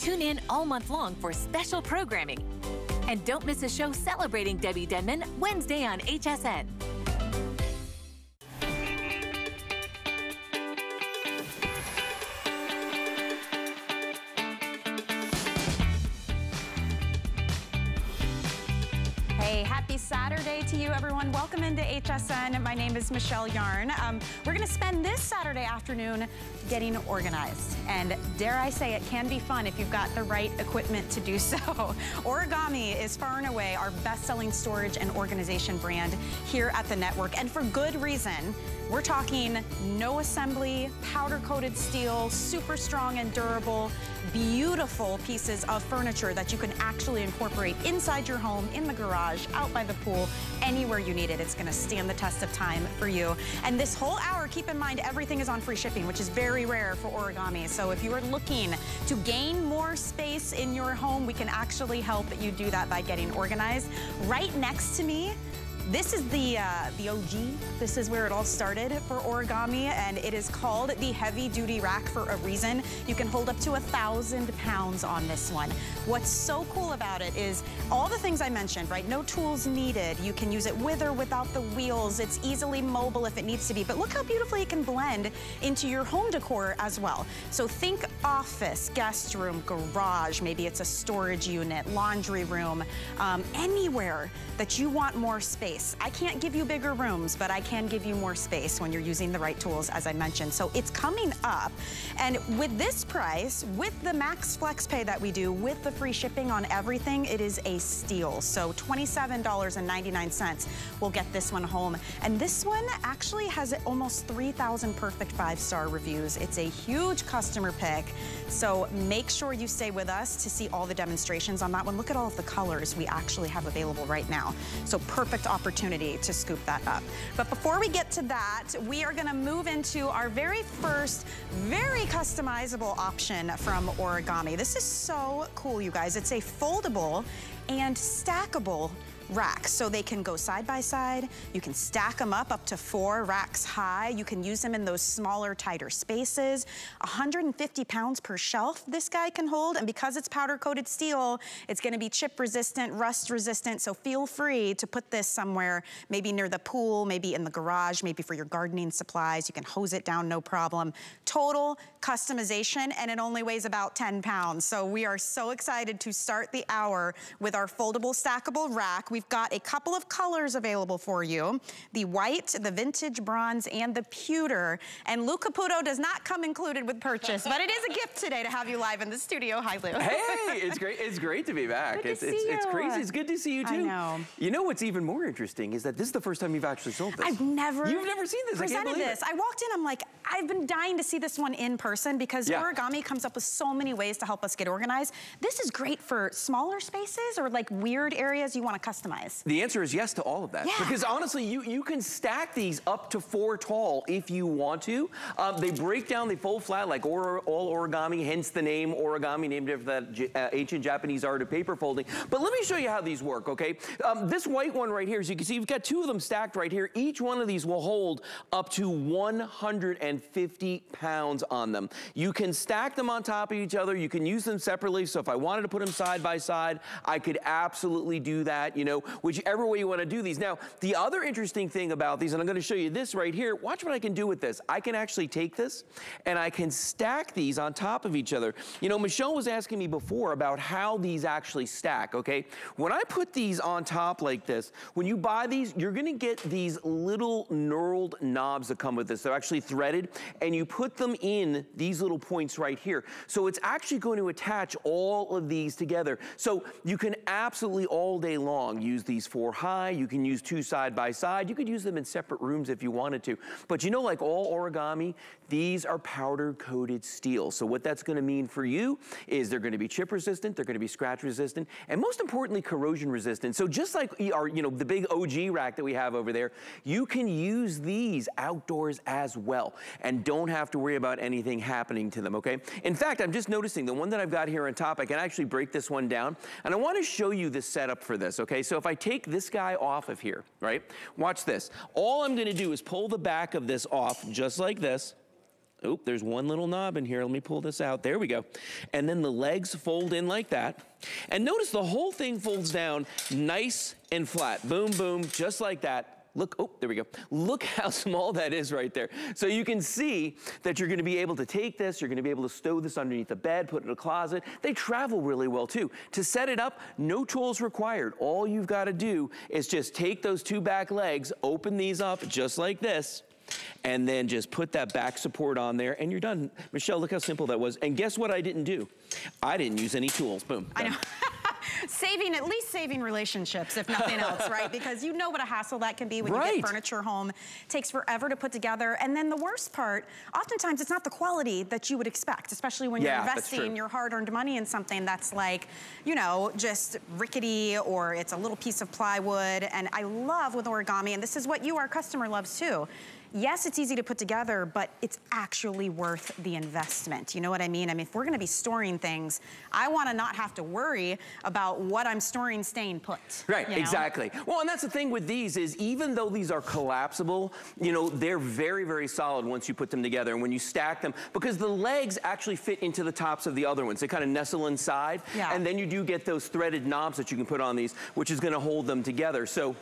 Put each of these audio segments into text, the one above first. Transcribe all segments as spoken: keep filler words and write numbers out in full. Tune in all month long for special programming. And don't miss a show celebrating Debbie Denman, Wednesday on H S N. Happy Saturday to you, everyone. Welcome into H S N. My name is Michelle Yarn. Um, we're going to spend this Saturday afternoon getting organized. And dare I say, it can be fun if you've got the right equipment to do so. Origami is far and away our best-selling storage and organization brand here at the network. And for good reason. We're talking no assembly, powder-coated steel, super strong and durable, beautiful pieces of furniture that you can actually incorporate inside your home, in the garage, out by the pool, anywhere you need it. It's gonna stand the test of time for you. And this whole hour, keep in mind, everything is on free shipping, which is very rare for Origami. So if you are looking to gain more space in your home, we can actually help you do that by getting organized. Right next to me, this is the, uh, the O G. This is where it all started for Origami, and it is called the heavy duty rack for a reason. You can hold up to a thousand pounds on this one. What's so cool about it is all the things I mentioned, right? No tools needed. You can use it with or without the wheels. It's easily mobile if it needs to be, but look how beautifully it can blend into your home decor as well. So think office, guest room, garage, maybe it's a storage unit, laundry room, um, anywhere that you want more space. I can't give you bigger rooms, but I can give you more space when you're using the right tools, as I mentioned. So it's coming up. And with this price, with the max flex pay that we do, with the free shipping on everything, it is a steal. So twenty-seven ninety-nine will get this one home. And this one actually has almost three thousand perfect five-star reviews. It's a huge customer pick. So make sure you stay with us to see all the demonstrations on that one. Look at all of the colors we actually have available right now. So perfect opportunity. opportunity to scoop that up. But before we get to that, we are going to move into our very first very customizable option from Origami. This is so cool, you guys. It's a foldable and stackable racks, so they can go side by side. You can stack them up up to four racks high. You can use them in those smaller, tighter spaces. one hundred fifty pounds per shelf this guy can hold, and because it's powder coated steel, it's gonna be chip resistant, rust resistant, so feel free to put this somewhere, maybe near the pool, maybe in the garage, maybe for your gardening supplies. You can hose it down, no problem. Total customization, and it only weighs about ten pounds. So we are so excited to start the hour with our foldable stackable rack. We We've got a couple of colors available for you. The white, the vintage bronze, and the pewter. And Lou Caputo does not come included with purchase, but it is a gift today to have you live in the studio. Hi, Lou. Hey, it's great. It's great to be back. Good it's, to it's, see it's you. Crazy. It's good to see you too. I know. You know what's even more interesting is that this is the first time you've actually sold this. I've never You've never seen this. Presented I can't believe this. It. I walked in, I'm like, I've been dying to see this one in person because yeah. Origami comes up with so many ways to help us get organized. This is great for smaller spaces or like weird areas you want to customize. The answer is yes to all of that. Yeah. Because honestly, you, you can stack these up to four tall if you want to. Um, they break down, they fold flat like or, all Origami, hence the name Origami, named after that uh, ancient Japanese art of paper folding. But let me show you how these work, okay? Um, this white one right here, as you can see, you've got two of them stacked right here. Each one of these will hold up to one hundred fifty pounds on them. You can stack them on top of each other. You can use them separately. So if I wanted to put them side by side, I could absolutely do that, you know. Whichever way you want to do these. Now, the other interesting thing about these, and I'm going to show you this right here, watch what I can do with this. I can actually take this and I can stack these on top of each other. You know, Michelle was asking me before about how these actually stack, okay? When I put these on top like this, when you buy these, you're going to get these little knurled knobs that come with this. They're actually threaded, and you put them in these little points right here. So it's actually going to attach all of these together. So you can absolutely all day long use these four high. You can use two side by side. You could use them in separate rooms if you wanted to. But you know, like all Origami, these are powder coated steel. So what that's going to mean for you is they're going to be chip resistant, they're going to be scratch resistant, and most importantly, corrosion resistant. So just like our, you know, the big O G rack that we have over there, you can use these outdoors as well and don't have to worry about anything happening to them, okay? In fact, I'm just noticing the one that I've got here on top, I can actually break this one down, and I want to show you the setup for this, okay? So if I take this guy off of here, right? Watch this. All I'm gonna do is pull the back of this off just like this. Oop, there's one little knob in here. Let me pull this out. There we go. And then the legs fold in like that. And notice the whole thing folds down nice and flat. Boom, boom, just like that. Look, oh, there we go. Look how small that is right there. So you can see that you're gonna be able to take this, you're gonna be able to stow this underneath the bed, put it in a closet. They travel really well too. To set it up, no tools required. All you've gotta do is just take those two back legs, open these up just like this, and then just put that back support on there and you're done. Michelle, look how simple that was. And guess what I didn't do? I didn't use any tools, boom. I know. Saving, at least saving relationships, if nothing else, right? Because you know what a hassle that can be when right. you get furniture home. It takes forever to put together. And then the worst part, oftentimes it's not the quality that you would expect, especially when yeah, you're investing your hard-earned money in something that's like, you know, just rickety or it's a little piece of plywood. And I love with Origami, and this is what you, our customer, loves too. Yes, it's easy to put together, but it's actually worth the investment. You know what I mean? I mean, if we're gonna be storing things, I wanna not have to worry about what I'm storing staying put. Right, you know? Exactly. Well, and that's the thing with these is even though these are collapsible, you know, they're very, very solid once you put them together and when you stack them, because the legs actually fit into the tops of the other ones. They kind of nestle inside, yeah. and then you do get those threaded knobs that you can put on these, which is gonna hold them together. So.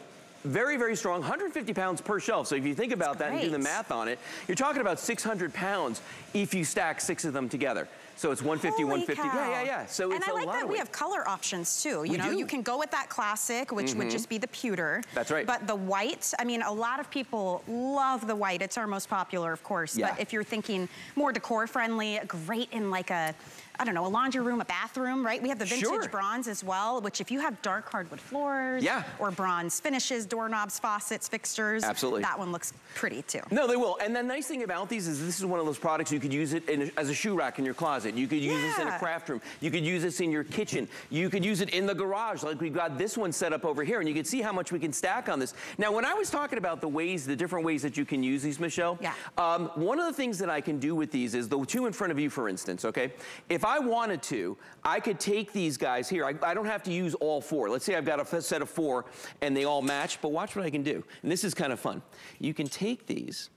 Very, very strong, one hundred fifty pounds per shelf. So if you think about that and do the math on it, you're talking about six hundred pounds if you stack six of them together. So it's one fifty, holy one fifty, cow. yeah, yeah, yeah. So and it's I like a lot that we have color options too. You we know, do. You can go with that classic, which mm-hmm. would just be the pewter. That's right. But the white, I mean, a lot of people love the white. It's our most popular, of course. Yeah. But if you're thinking more decor friendly, great in like a, I don't know, a laundry room, a bathroom, right? We have the vintage sure. bronze as well, which if you have dark hardwood floors yeah. or bronze finishes, doorknobs, faucets, fixtures, absolutely. That one looks pretty too. No, they will. And the nice thing about these is this is one of those products you could use it in, as a shoe rack in your closet. You could use yeah. this in a craft room. You could use this in your kitchen. You could use it in the garage like we've got this one set up over here, and you can see how much we can stack on this. Now, when I was talking about the ways, the different ways that you can use these, Michelle, yeah. um, one of the things that I can do with these is the two in front of you, for instance, okay? If I wanted to, I could take these guys here. I, I don't have to use all four. Let's say I've got a set of four and they all match, but watch what I can do. And this is kind of fun. You can take these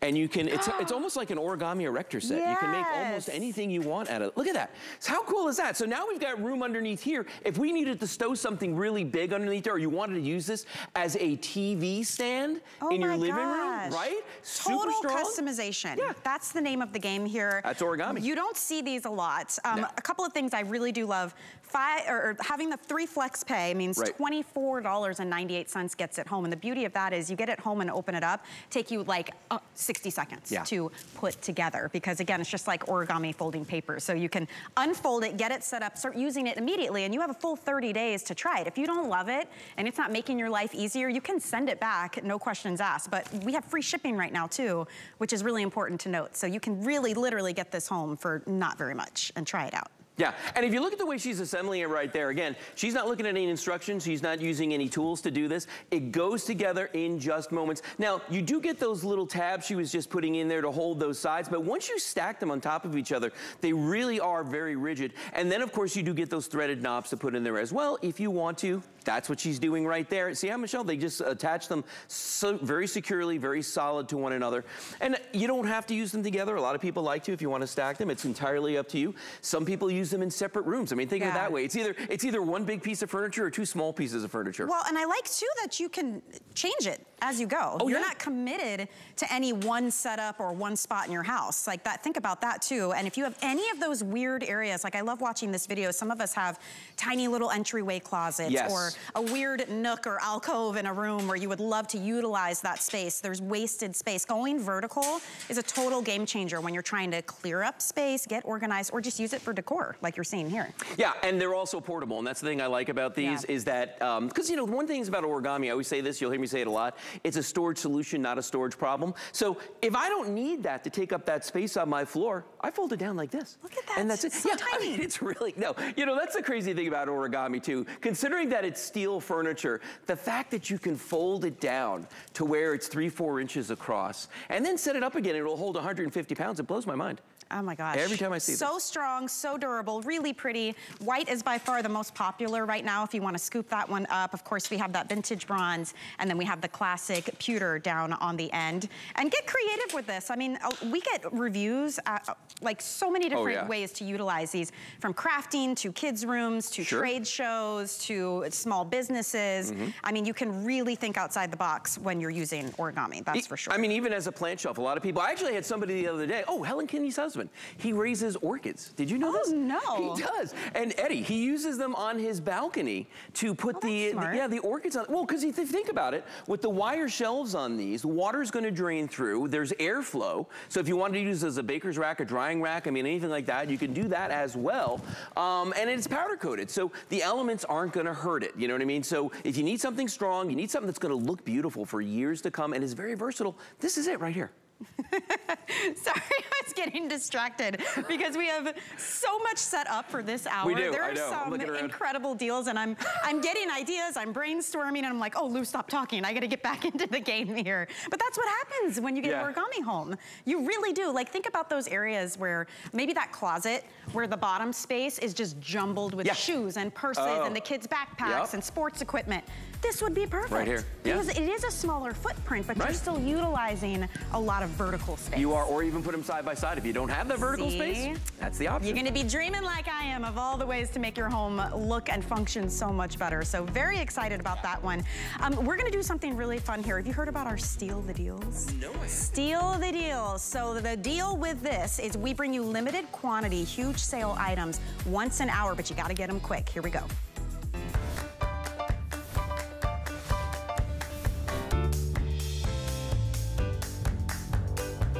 and you can, it's, it's almost like an origami erector set. Yes. You can make almost anything you want out of it. Look at that. So how cool is that? So now we've got room underneath here. If we needed to stow something really big underneath there, or you wanted to use this as a T V stand oh in your living gosh. room, right? Total super strong. Customization. Yeah. That's the name of the game here. That's Origami. You don't see these a lot. Um, no. A couple of things I really do love. Five, or, or having the three flex pay means right. twenty-four ninety-eight gets it home. And the beauty of that is you get it home and open it up, take you like a sixty seconds yeah. to put together, because again, it's just like origami folding paper. So you can unfold it, get it set up, start using it immediately, and you have a full thirty days to try it. If you don't love it and it's not making your life easier, you can send it back, no questions asked. But we have free shipping right now too, which is really important to note. So you can really literally get this home for not very much and try it out. Yeah, and if you look at the way she's assembling it right there, again, she's not looking at any instructions, she's not using any tools to do this. It goes together in just moments. Now, you do get those little tabs she was just putting in there to hold those sides, but once you stack them on top of each other, they really are very rigid. And then, of course, you do get those threaded knobs to put in there as well, if you want to. That's what she's doing right there. See how, Michelle, they just attach them so very securely, very solid to one another. And you don't have to use them together. A lot of people like to if you want to stack them. It's entirely up to you. Some people use them in separate rooms. I mean, think yeah. of it that way. It's either, it's either one big piece of furniture or two small pieces of furniture. Well, and I like, too, that you can change it as you go. Oh, You're yeah. not committed to any one setup or one spot in your house. Like that. Think about that, too. And if you have any of those weird areas, like I love watching this video. Some of us have tiny little entryway closets yes. or a weird nook or alcove in a room where you would love to utilize that space. There's wasted space. Going vertical is a total game changer when you're trying to clear up space, get organized, or just use it for decor like you're seeing here. Yeah, and they're also portable, and that's the thing I like about these yeah. is that, um, because you know, one thing is about origami, I always say this, you'll hear me say it a lot, it's a storage solution, not a storage problem. So if I don't need that to take up that space on my floor, I fold it down like this. Look at that, and that's it. So yeah, tiny. I mean, it's really, no, you know, that's the crazy thing about origami too. Considering that it's steel furniture, the fact that you can fold it down to where it's three, four inches across and then set it up again, it'll hold one hundred fifty pounds. It blows my mind. Oh my gosh. Every time I see so this. So strong, so durable, really pretty. White is by far the most popular right now if you want to scoop that one up. Of course, we have that vintage bronze, and then we have the classic pewter down on the end. And get creative with this. I mean, we get reviews, uh, like so many different oh, yeah. ways to utilize these, from crafting to kids' rooms to sure. trade shows to small businesses. Mm-hmm. I mean, you can really think outside the box when you're using origami, that's e for sure. I mean, even as a plant shelf, a lot of people, I actually had somebody the other day, oh, Helen Kenny's husband, he raises orchids. Did you know oh, this? No. He does. And Eddie, he uses them on his balcony to put oh, the, the, yeah, the orchids on. Well, because if you think about it, with the wire shelves on these, water's gonna drain through, there's airflow. So if you wanted to use this as a baker's rack, a drying rack, I mean, anything like that, you can do that as well. Um, and it's powder coated, so the elements aren't gonna hurt it, you know what I mean? So if you need something strong, you need something that's gonna look beautiful for years to come and is very versatile, this is it right here. Sorry, I was getting distracted because we have so much set up for this hour. We do, there are I know. some incredible deals, and I'm I'm getting ideas, I'm brainstorming, and I'm like, oh, Lou, stop talking. I gotta get back into the game here. But that's what happens when you get yeah. an origami home. You really do. Like, think about those areas where maybe that closet where the bottom space is just jumbled with yeah. shoes and purses oh. and the kids' backpacks yep. and sports equipment. This would be perfect. Right here. Yeah. Because it is a smaller footprint, but right. you're still utilizing a lot of vertical space. You are, or even put them side by side. If you don't have the vertical See? space, that's the option. You're gonna be dreaming like I am of all the ways to make your home look and function so much better. So very excited about that one. Um, we're gonna do something really fun here. Have you heard about our Steal the Deals? No. Steal the Deals. So the deal with this is we bring you limited quantity, huge sale items once an hour, but you gotta get them quick. Here we go.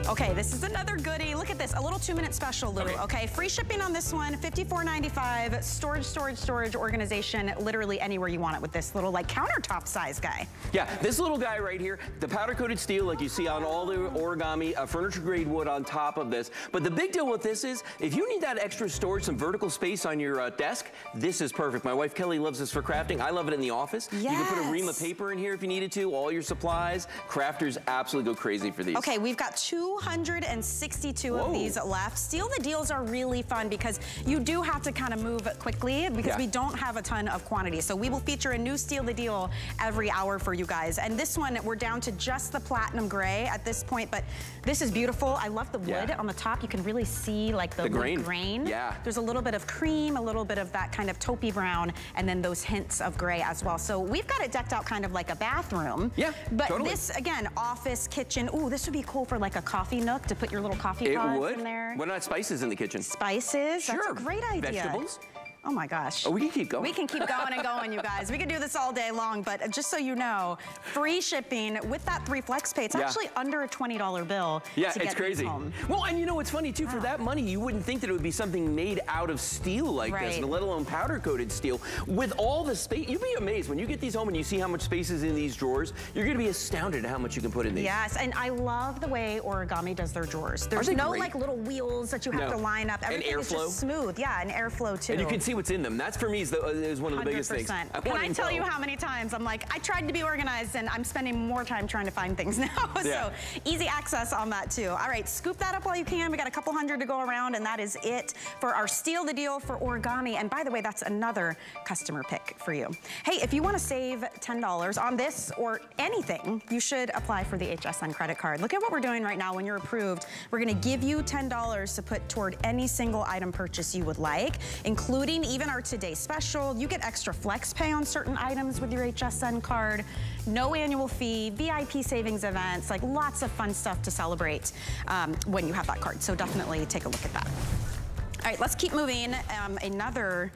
Okay, this is another goodie. Look at this, a little two-minute special, Lou. Okay. okay, free shipping on this one, fifty-four ninety-five. Storage, storage, storage organization, literally anywhere you want it with this little like countertop size guy. Yeah, this little guy right here, the powder-coated steel like you see on all the origami, uh, furniture-grade wood on top of this. But the big deal with this is, if you need that extra storage, some vertical space on your uh, desk, this is perfect. My wife Kelly loves this for crafting. I love it in the office. Yes. You can put a ream of paper in here if you needed to, all your supplies. Crafters absolutely go crazy for these. Okay, we've got two one hundred sixty-two Whoa. Of these left. Steal the Deals are really fun because you do have to kind of move quickly because yeah. we don't have a ton of quantity. So we will feature a new Steal the Deal every hour for you guys. And this one, we're down to just the platinum gray at this point, but this is beautiful. I love the wood yeah. on the top. You can really see like the, the grain. grain. Yeah. There's a little bit of cream, a little bit of that kind of taupey brown, and then those hints of gray as well. So we've got it decked out kind of like a bathroom. Yeah, But totally. This, again, office, kitchen. Ooh, this would be cool for like a coffee nook to put your little coffee pods in there. What about spices in the kitchen? Spices? Sure. That's a great idea. Vegetables? Oh my gosh. Oh, we can keep going. We can keep going and going, you guys. We can do this all day long, but just so you know, free shipping with that three flex pay. It's yeah. actually under a twenty dollar bill. Yeah, to get it's crazy. Home. Well, and you know what's funny too, wow. for that money, you wouldn't think that it would be something made out of steel like right. this, let alone powder coated steel. With all the space, you'd be amazed when you get these home and you see how much space is in these drawers. You're gonna be astounded at how much you can put in these. Yes, and I love the way origami does their drawers. There's no great? like little wheels that you have no. to line up. Everything and is just smooth. Yeah, and airflow too. And you can see what's in them. That's for me is, the, is one of the one hundred percent. Biggest things. I Can I tell you how many times I'm like, I tried to be organized and I'm spending more time trying to find things now. Yeah. So easy access on that too. All right, scoop that up while you can. We got a couple hundred to go around, and that is it for our Steal the Deal for origami. And by the way, that's another customer pick for you. Hey, if you want to save ten dollars on this or anything, you should apply for the H S N credit card. Look at what we're doing right now. When you're approved, we're going to give you ten dollars to put toward any single item purchase you would like, including even our Today Special. You get extra flex pay on certain items with your H S N card, no annual fee, V I P savings events, like lots of fun stuff to celebrate um, when you have that card. So definitely take a look at that. All right, let's keep moving. Um, another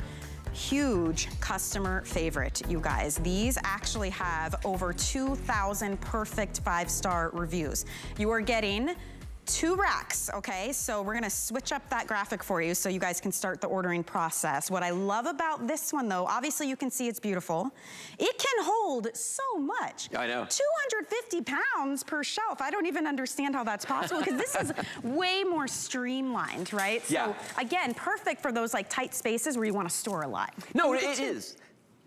huge customer favorite, you guys. These actually have over two thousand perfect five-star reviews. You are getting two racks, okay? So we're gonna switch up that graphic for you so you guys can start the ordering process. What I love about this one though, obviously you can see it's beautiful. It can hold so much. I know. two hundred fifty pounds per shelf. I don't even understand how that's possible because this is way more streamlined, right? Yeah. So again, perfect for those like tight spaces where you wanna store a lot. No, it, it is.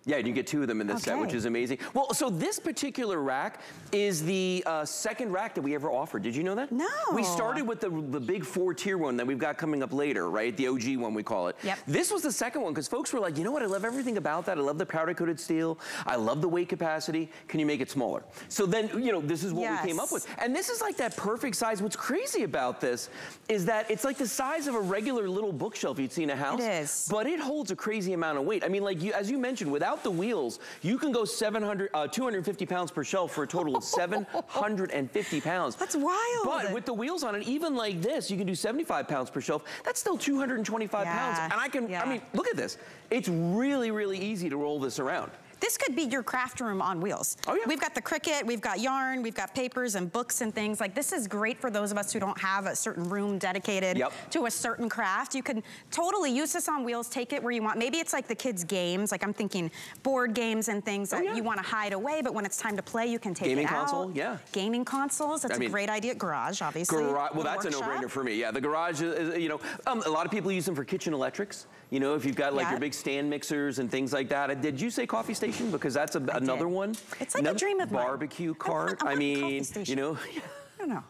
Yeah, you get two of them in this okay. set, which is amazing. Well, so this particular rack is the uh, second rack that we ever offered. Did you know that? No. We started with the, the big four-tier one that we've got coming up later, right? The O G one, we call it. Yep. This was the second one because folks were like, you know what? I love everything about that. I love the powder-coated steel. I love the weight capacity. Can you make it smaller? So then, you know, this is what yes. we came up with. And this is like that perfect size. What's crazy about this is that it's like the size of a regular little bookshelf you'd see in a house. It is. But it holds a crazy amount of weight. I mean, like you, as you mentioned, without the wheels, you can go seven hundred, uh, two hundred fifty pounds per shelf for a total of seven hundred fifty pounds. That's wild. But with the wheels on it, even like this, you can do seventy-five pounds per shelf. That's still two hundred twenty-five yeah. pounds. And I can, yeah. I mean, look at this. It's really, really easy to roll this around. This could be your craft room on wheels. Oh, yeah. We've got the Cricut, we've got yarn, we've got papers and books and things. Like, this is great for those of us who don't have a certain room dedicated yep. to a certain craft. You can totally use this on wheels, take it where you want. Maybe it's like the kids' games. Like, I'm thinking board games and things oh, that yeah. you want to hide away, but when it's time to play, you can take Gaming it out. Gaming console, yeah. Gaming consoles, that's I mean, a great idea. Garage, obviously. Garage, well, that's workshop. a no-brainer for me. Yeah, the garage, is, you know, um, a lot of people use them for kitchen electrics. You know, if you've got like yeah. your big stand mixers and things like that. Did you say coffee station? Because that's a, another did. one. It's like another a dream of barbecue mine. cart. I, I, I mean, you know. I don't know.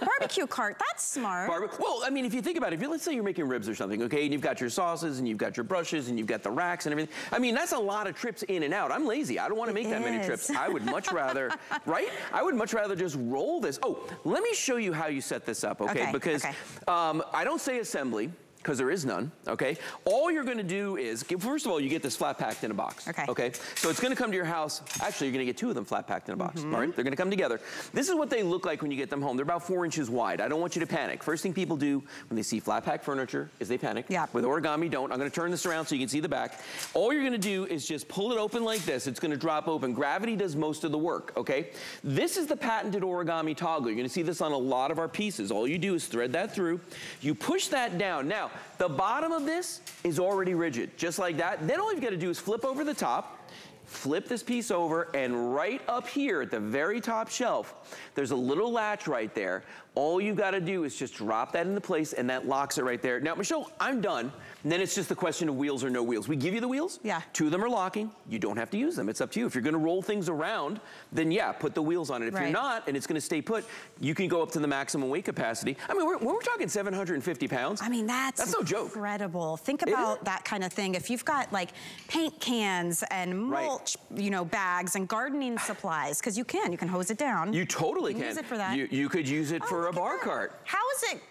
Barbecue cart, that's smart. Barbe well, I mean, if you think about it, if you, let's say you're making ribs or something, okay, and you've got your sauces, and you've got your brushes, and you've got the racks and everything. I mean, that's a lot of trips in and out. I'm lazy. I don't want to make that many trips. I would much rather, right? I would much rather just roll this. Oh, let me show you how you set this up, okay? okay. Because okay. Um, I don't say assembly, because there is none, okay? All you're gonna do is, first of all, you get this flat packed in a box, okay? okay? So it's gonna come to your house. Actually, you're gonna get two of them flat packed in a box, mm-hmm. all right? They're gonna come together. This is what they look like when you get them home. They're about four inches wide. I don't want you to panic. First thing people do when they see flat pack furniture is they panic. Yeah. With Origami, don't. I'm gonna turn this around so you can see the back. All you're gonna do is just pull it open like this. It's gonna drop open. Gravity does most of the work, okay? This is the patented Origami toggle. You're gonna see this on a lot of our pieces. All you do is thread that through. You push that down. Now, the bottom of this is already rigid, just like that. Then all you've got to do is flip over the top, flip this piece over, and right up here at the very top shelf, there's a little latch right there. All you gotta do is just drop that into place and that locks it right there. Now, Michelle, I'm done. And then it's just the question of wheels or no wheels. We give you the wheels. Yeah. Two of them are locking. You don't have to use them. It's up to you. If you're gonna roll things around, then yeah, put the wheels on it. If right. you're not, and it's gonna stay put, you can go up to the maximum weight capacity. I mean, we're, when we're talking seven hundred fifty pounds, I mean, that's, that's no joke. Incredible. Think about that kind of thing. If you've got like paint cans and mulch, right. you know, bags and gardening supplies, because you can, you can hose it down. You totally you can. Use it for that. You, you could use it oh. for a bar cart. How is it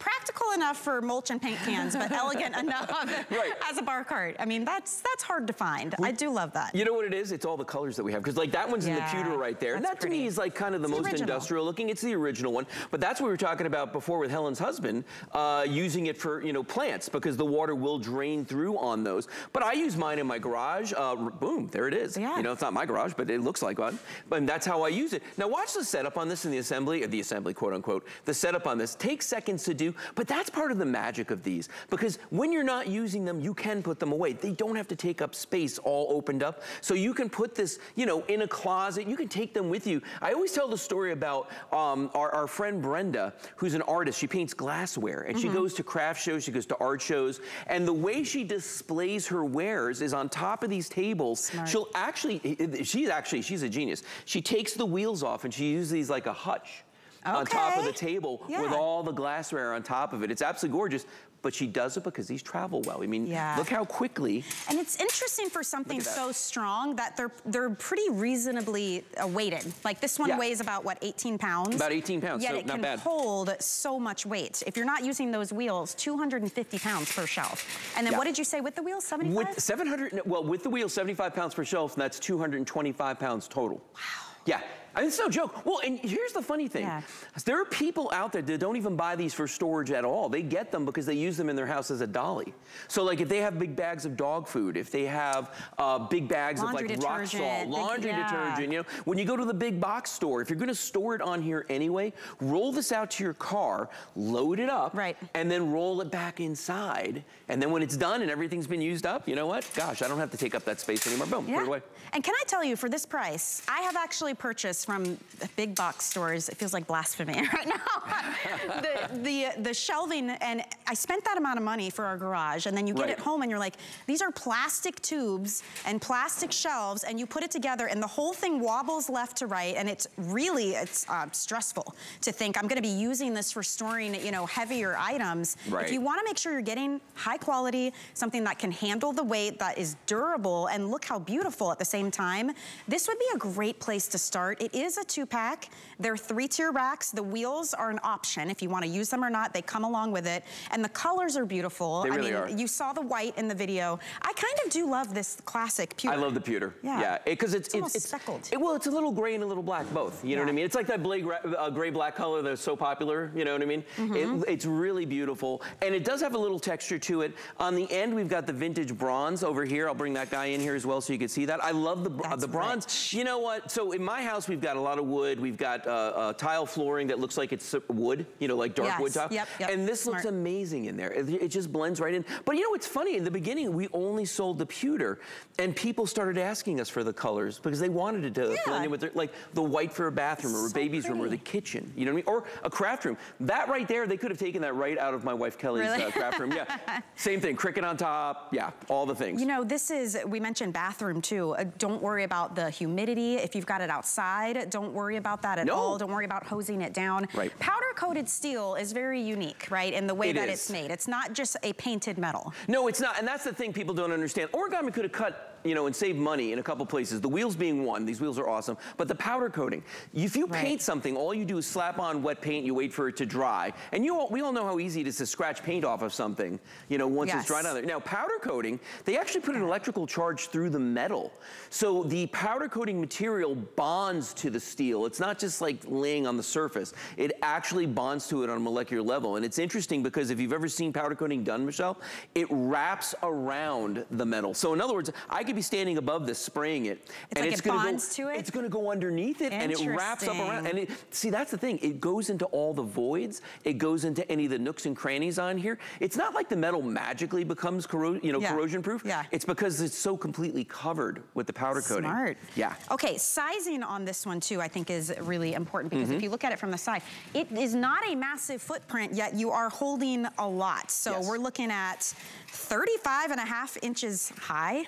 practical enough for mulch and paint cans, but elegant enough right. as a bar cart? I mean, that's that's hard to find. We, I do love that. You know what it is? It's all the colors that we have. Because like that one's yeah, in the pewter right there. And that pretty. to me is like kind of the it's most original. industrial looking. It's the original one. But that's what we were talking about before with Helen's husband, uh, using it for, you know, plants, because the water will drain through on those. But I use mine in my garage. Uh, boom, there it is. Yeah. You know, it's not my garage, but it looks like one. And that's how I use it. Now watch the setup on this and the assembly, or the assembly, quote unquote. The setup on this takes seconds to do, but that's part of the magic of these, because when you're not using them, you can put them away. They don't have to take up space all opened up, so you can put this, you know, in a closet. You can take them with you. I always tell the story about um, our, our friend Brenda, who's an artist. She paints glassware, and mm-hmm. she goes to craft shows, she goes to art shows, and the way she displays her wares is on top of these tables. Smart. She'll actually, she's actually, she's a genius. She takes the wheels off, and she uses these like a hutch. Okay. On top of the table yeah. with all the glassware on top of it. It's absolutely gorgeous, but she does it because these travel well. I mean, yeah. look how quickly. And it's interesting for something so strong that they're they're pretty reasonably weighted. Like this one yeah. weighs about, what, eighteen pounds? About eighteen pounds, yet so not bad. Yet it can hold so much weight. If you're not using those wheels, two hundred fifty pounds per shelf. And then yeah. what did you say with the wheels, seventy-five? With seven hundred, well, with the wheels, seventy-five pounds per shelf, and that's two hundred twenty-five pounds total. Wow. Yeah. I mean, it's no joke. Well, and here's the funny thing. Yeah. There are people out there that don't even buy these for storage at all. They get them because they use them in their house as a dolly. So like if they have big bags of dog food, if they have uh, big bags laundry of like rock salt, laundry they, yeah. detergent, you know, when you go to the big box store, if you're gonna store it on here anyway, roll this out to your car, load it up, right. and then roll it back inside. And then when it's done and everything's been used up, you know what? Gosh, I don't have to take up that space anymore. Boom, yeah. put it away. And can I tell you, for this price, I have actually purchased books from the big box stores, it feels like blasphemy right now. the, the, the shelving, and I spent that amount of money for our garage, and then you get right. it home and you're like, these are plastic tubes and plastic shelves, and you put it together and the whole thing wobbles left to right, and it's really, it's uh, stressful to think, I'm gonna be using this for storing, you know, heavier items. Right. If you wanna make sure you're getting high quality, something that can handle the weight, that is durable, and look how beautiful at the same time, this would be a great place to start. It is a two-pack. They're three-tier racks. The wheels are an option if you want to use them or not. They come along with it. And the colors are beautiful. They really I mean, are. You saw the white in the video. I kind of do love this classic pewter. I love the pewter. Yeah. Because yeah. it, it's, it's, almost it's speckled. It, well, it's a little gray and a little black, both. You know yeah. what I mean? It's like that uh, gray-black color that's so popular. You know what I mean? Mm-hmm. it, it's really beautiful. And it does have a little texture to it. On the end, we've got the vintage bronze over here. I'll bring that guy in here as well so you can see that. I love the, uh, the bronze. Rich. You know what? So in my house, we've got a lot of wood. We've got uh, uh, tile flooring that looks like it's wood, you know, like dark yes. wood top. Yep, yep. And this Smart. looks amazing in there. It, it just blends right in. But you know what's funny? In the beginning, we only sold the pewter, and people started asking us for the colors because they wanted it to yeah. blend in with their, like the white for a bathroom or a so baby's pretty. room or the kitchen, you know what I mean? Or a craft room. That right there, they could have taken that right out of my wife Kelly's really? uh, craft room. Yeah, same thing. Cricut on top. Yeah, all the things. You know, this is, we mentioned bathroom too. Uh, don't worry about the humidity. If you've got it outside, don't worry about that at no. all. Don't worry about hosing it down. Right. Powder coated steel is very unique, right? In the way it that is. it's made. It's not just a painted metal. No, it's not. And that's the thing people don't understand. Origami could have cut, you know, and save money in a couple places. The wheels being one, these wheels are awesome, but the powder coating. If you right. paint something, all you do is slap on wet paint, you wait for it to dry. And you all, we all know how easy it is to scratch paint off of something, you know, once yes. it's dried on there. Now, powder coating, they actually put an electrical charge through the metal. So the powder coating material bonds to the steel. It's not just like laying on the surface. It actually bonds to it on a molecular level. And it's interesting because if you've ever seen powder coating done, Michelle, it wraps around the metal. So in other words, I could be standing above this spraying it, it's and like it's it gonna bonds go, to it. It's going to go underneath it, and it wraps up around. And it, see, that's the thing. It goes into all the voids. It goes into any of the nooks and crannies on here. It's not like the metal magically becomes corro you know yeah. corrosion proof. Yeah. It's because it's so completely covered with the powder Smart. coating. Smart. Yeah. Okay. Sizing on this one too, I think, is really important because mm-hmm. if you look at it from the side, it is not a massive footprint, yet you are holding a lot. So yes. we're looking at thirty-five and a half inches high.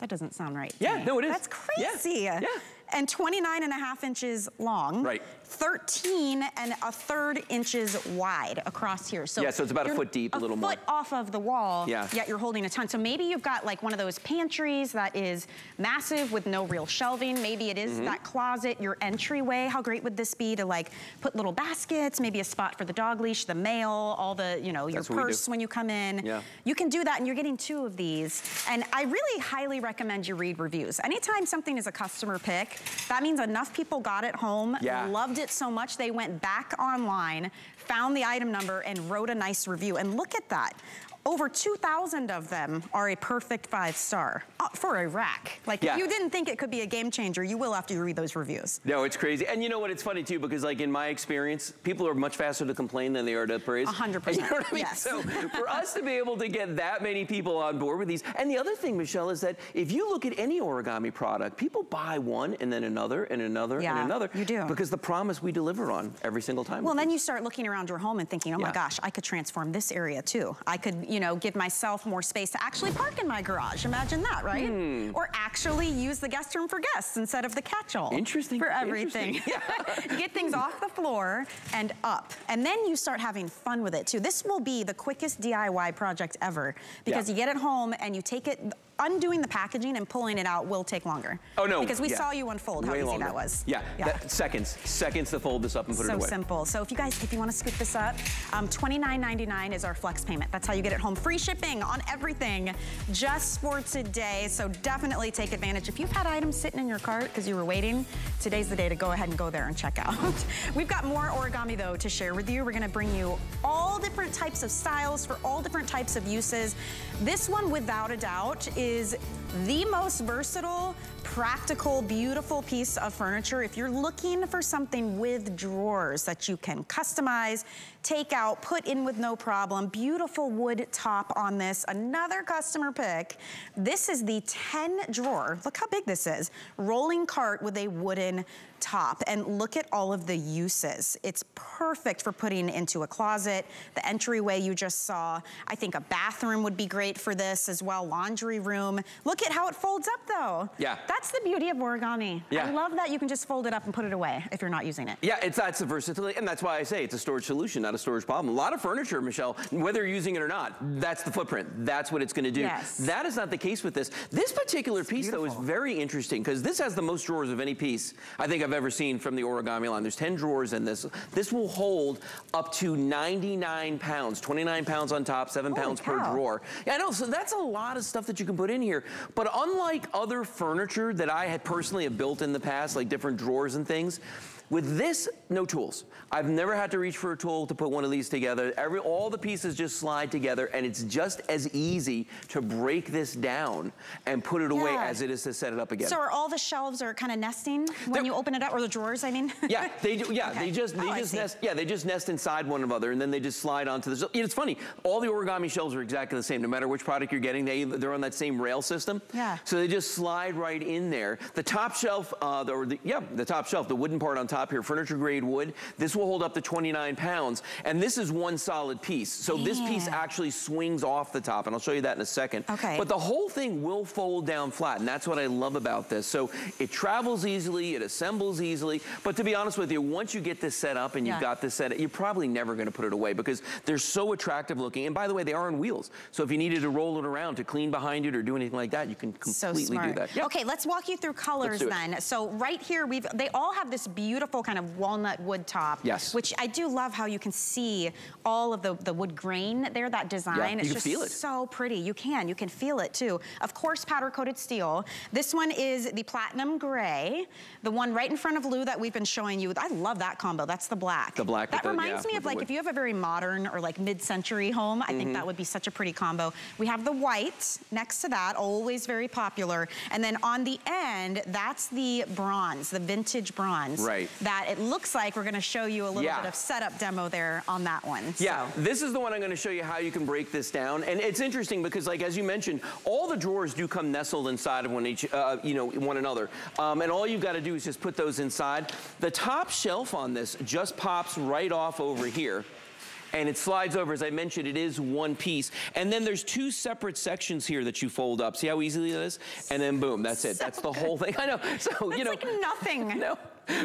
That doesn't sound right. Yeah, no, it is. That's crazy. Yeah. yeah. And twenty-nine and a half inches long. Right. thirteen and a third inches wide across here. So yeah, so it's about a foot deep, a, a little more. A foot off of the wall, yeah. yet you're holding a ton. So maybe you've got like one of those pantries that is massive with no real shelving. Maybe it is mm-hmm. that closet, your entryway. How great would this be to like put little baskets, maybe a spot for the dog leash, the mail, all the, you know, your That's purse when you come in. Yeah. You can do that, and you're getting two of these. And I really highly recommend you read reviews. Anytime something is a customer pick, that means enough people got it home, yeah. loved it so much, they went back online, found the item number, and wrote a nice review. And look at that. Over two thousand of them are a perfect five star for a rack. Like yeah. if you didn't think it could be a game changer, you will after you read those reviews. No, it's crazy. And you know what, it's funny too, because like in my experience, people are much faster to complain than they are to praise. one hundred percent, you know what I mean? Yes. So for us to be able to get that many people on board with these. And the other thing, Michelle, is that if you look at any Origami product, people buy one and then another and another yeah, and another. You do. Because the promise we deliver on every single time. Well, then you start looking around your home and thinking, oh yeah. my gosh, I could transform this area too. I could, you know, give myself more space to actually park in my garage. Imagine that, right? Hmm. Or actually use the guest room for guests instead of the catch-all. Interesting. For everything. Interesting. Yeah. Get things off the floor and up. And then you start having fun with it too. This will be the quickest D I Y project ever because yeah. you get it home and you take it, undoing the packaging and pulling it out will take longer. Oh no. Because we yeah. saw you unfold how Way easy longer. that was. Yeah, yeah. That, seconds. Seconds to fold this up and put so it away. So simple. So if you guys, if you want to scoop this up, um, twenty-nine ninety-nine is our flex payment. That's how you get it home. Free shipping on everything just for today. So definitely take advantage. If you've had items sitting in your cart because you were waiting, today's the day to go ahead and go there and check out. We've got more Origami though to share with you. We're going to bring you all different types of styles for all different types of uses. This one without a doubt is is the most versatile, practical, beautiful piece of furniture. If you're looking for something with drawers that you can customize, take out, put in with no problem. Beautiful wood top on this. Another customer pick. This is the ten drawer. Look how big this is. Rolling cart with a wooden top. And look at all of the uses. It's perfect for putting into a closet, the entryway you just saw. I think a bathroom would be great for this as well. Laundry room. Look at how it folds up though. Yeah. That's the beauty of origami. Yeah. I love that you can just fold it up and put it away if you're not using it. Yeah, it's that's the versatility, and that's why I say it's a storage solution, not a storage problem. A lot of furniture, Michelle, whether you're using it or not, that's the footprint. That's what it's gonna do. Yes. That is not the case with this. This particular it's piece beautiful. though is very interesting because this has the most drawers of any piece I think I've ever seen from the origami line. There's ten drawers in this. This will hold up to ninety-nine pounds, twenty-nine pounds on top, seven Holy pounds cow. per drawer. Yeah, I know, so that's a lot of stuff that you can put in here. But unlike other furniture that I had personally have built in the past, like different drawers and things, with this, no tools. I've never had to reach for a tool to put one of these together. Every, all the pieces just slide together, and it's just as easy to break this down and put it yeah. away as it is to set it up again. So are all the shelves are kind of nesting when They're, you open it up, or the drawers, I mean? Yeah, they do, yeah, okay. they just they oh, just nest. Yeah, they just nest inside one another, and then they just slide onto the. It's funny. All the origami shelves are exactly the same, no matter which product you're getting. They they're on that same rail system. Yeah. So they just slide right in there. The top shelf, uh, the, or the yeah, the top shelf, the wooden part on top. Top here, furniture grade wood. This will hold up to twenty-nine pounds, and this is one solid piece. So yeah. this piece actually swings off the top, and I'll show you that in a second. Okay. But the whole thing will fold down flat, and that's what I love about this. So it travels easily, it assembles easily, but to be honest with you, once you get this set up and yeah. you've got this set up, you're probably never gonna put it away because they're so attractive looking. And by the way, they are on wheels. So if you needed to roll it around to clean behind it or do anything like that, you can completely so smart. do that. Yeah. Okay, let's walk you through colors then. So right here, we've they all have this beautiful kind of walnut wood top. Yes. Which I do love how you can see all of the, the wood grain there, that design. Yeah, you it's can just feel it. so pretty. You can, you can feel it too. Of course, powder coated steel. This one is the platinum gray. The one right in front of Lou that we've been showing you. I love that combo. That's the black. The black. That the, reminds yeah, me of like if you have a very modern or like mid-century home, I mm-hmm. think that would be such a pretty combo. We have the white next to that, always very popular. And then on the end, that's the bronze, the vintage bronze. Right. That it looks like we're gonna show you a little yeah. bit of setup demo there on that one. So. Yeah, this is the one I'm gonna show you how you can break this down. And it's interesting because like, as you mentioned, all the drawers do come nestled inside of one each, uh, you know, one another. Um, and all you've gotta do is just put those inside. The top shelf on this just pops right off over here. And it slides over, as I mentioned, it is one piece. And then there's two separate sections here that you fold up. See how easily that is? And then boom, that's it. So that's the good. whole thing. I know, so that's you know. It's like nothing. No.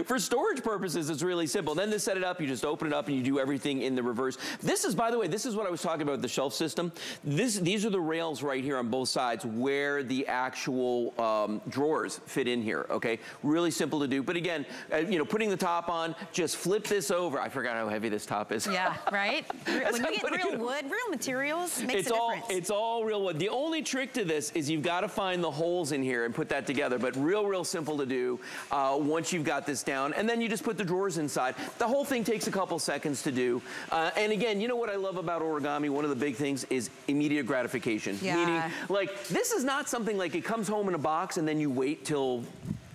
For storage purposes, it's really simple. Then to set it up, you just open it up and you do everything in the reverse. This is, by the way, this is what I was talking about, the shelf system. This, these are the rails right here on both sides where the actual um, drawers fit in here, okay? Really simple to do. But again, uh, you know, putting the top on, just flip this over. I forgot how heavy this top is. Yeah, right? When you get real wood, real materials, makes it's a all, difference. It's all real wood. The only trick to this is you've got to find the holes in here and put that together. But real, real simple to do uh, once you've got this down, and then you just put the drawers inside. The whole thing takes a couple seconds to do. Uh, and again, you know what I love about origami? One of the big things is immediate gratification. Yeah. Meaning, like, this is not something like it comes home in a box and then you wait till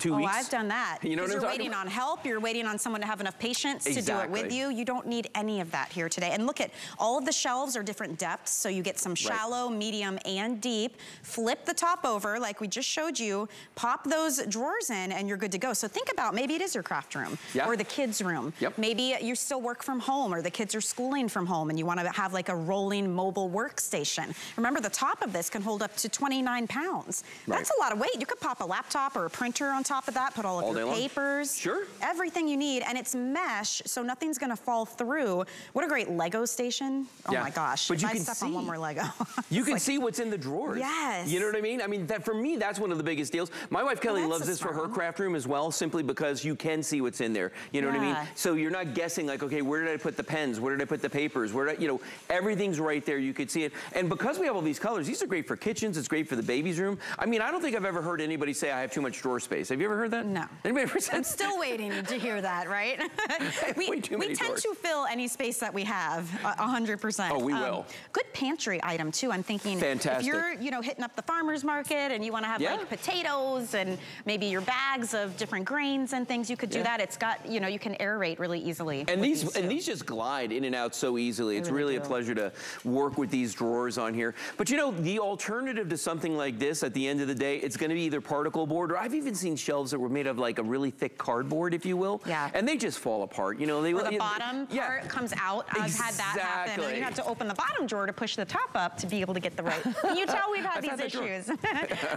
two oh, weeks. I've done that. You know what I'm you're waiting about? on help. You're waiting on someone to have enough patience exactly. to do it with you. You don't need any of that here today. And look at, all of the shelves are different depths. So you get some shallow, right. medium, and deep. Flip the top over like we just showed you. Pop those drawers in and you're good to go. So think about, maybe it is your craft room yeah. or the kids' room. Yep. Maybe you still work from home or the kids are schooling from home and you want to have like a rolling mobile workstation. Remember, the top of this can hold up to twenty-nine pounds. Right. That's a lot of weight. You could pop a laptop or a printer on top of that, put all of all your papers, long. sure, everything you need, and it's mesh, so nothing's gonna fall through. What a great Lego station! Oh yeah. my gosh! But if you I can step see, on one more Lego. you can like, see what's in the drawers. Yes. You know what I mean? I mean, that, for me, that's one of the biggest deals. My wife Kelly well, loves this for her craft room as well, simply because you can see what's in there. You know yeah. what I mean? So you're not guessing like, okay, where did I put the pens? Where did I put the papers? Where did I, you know, everything's right there. You could see it, and because we have all these colors, these are great for kitchens. It's great for the baby's room. I mean, I don't think I've ever heard anybody say I have too much drawer space. Have you you ever heard that? No. Anybody ever said I'm still waiting to hear that, right? we we tend doors. to fill any space that we have, one hundred percent. Oh, we um, will. Good pantry item, too. I'm thinking Fantastic. if you're, you know, hitting up the farmer's market and you want to have, yeah. like, potatoes and maybe your bags of different grains and things, you could do yeah. that. It's got, you know, you can aerate really easily. And these, these and these just glide in and out so easily. They it's really, really a pleasure to work with these drawers on here. But, you know, the alternative to something like this, at the end of the day, it's going to be either particle board, or I've even seen shelves that were made of like a really thick cardboard, if you will. Yeah. And they just fall apart. You know, they, well, the you, bottom they, part yeah. comes out. I've exactly. had that happen. And you have to open the bottom drawer to push the top up to be able to get the right. Can you tell we've had I've these had issues?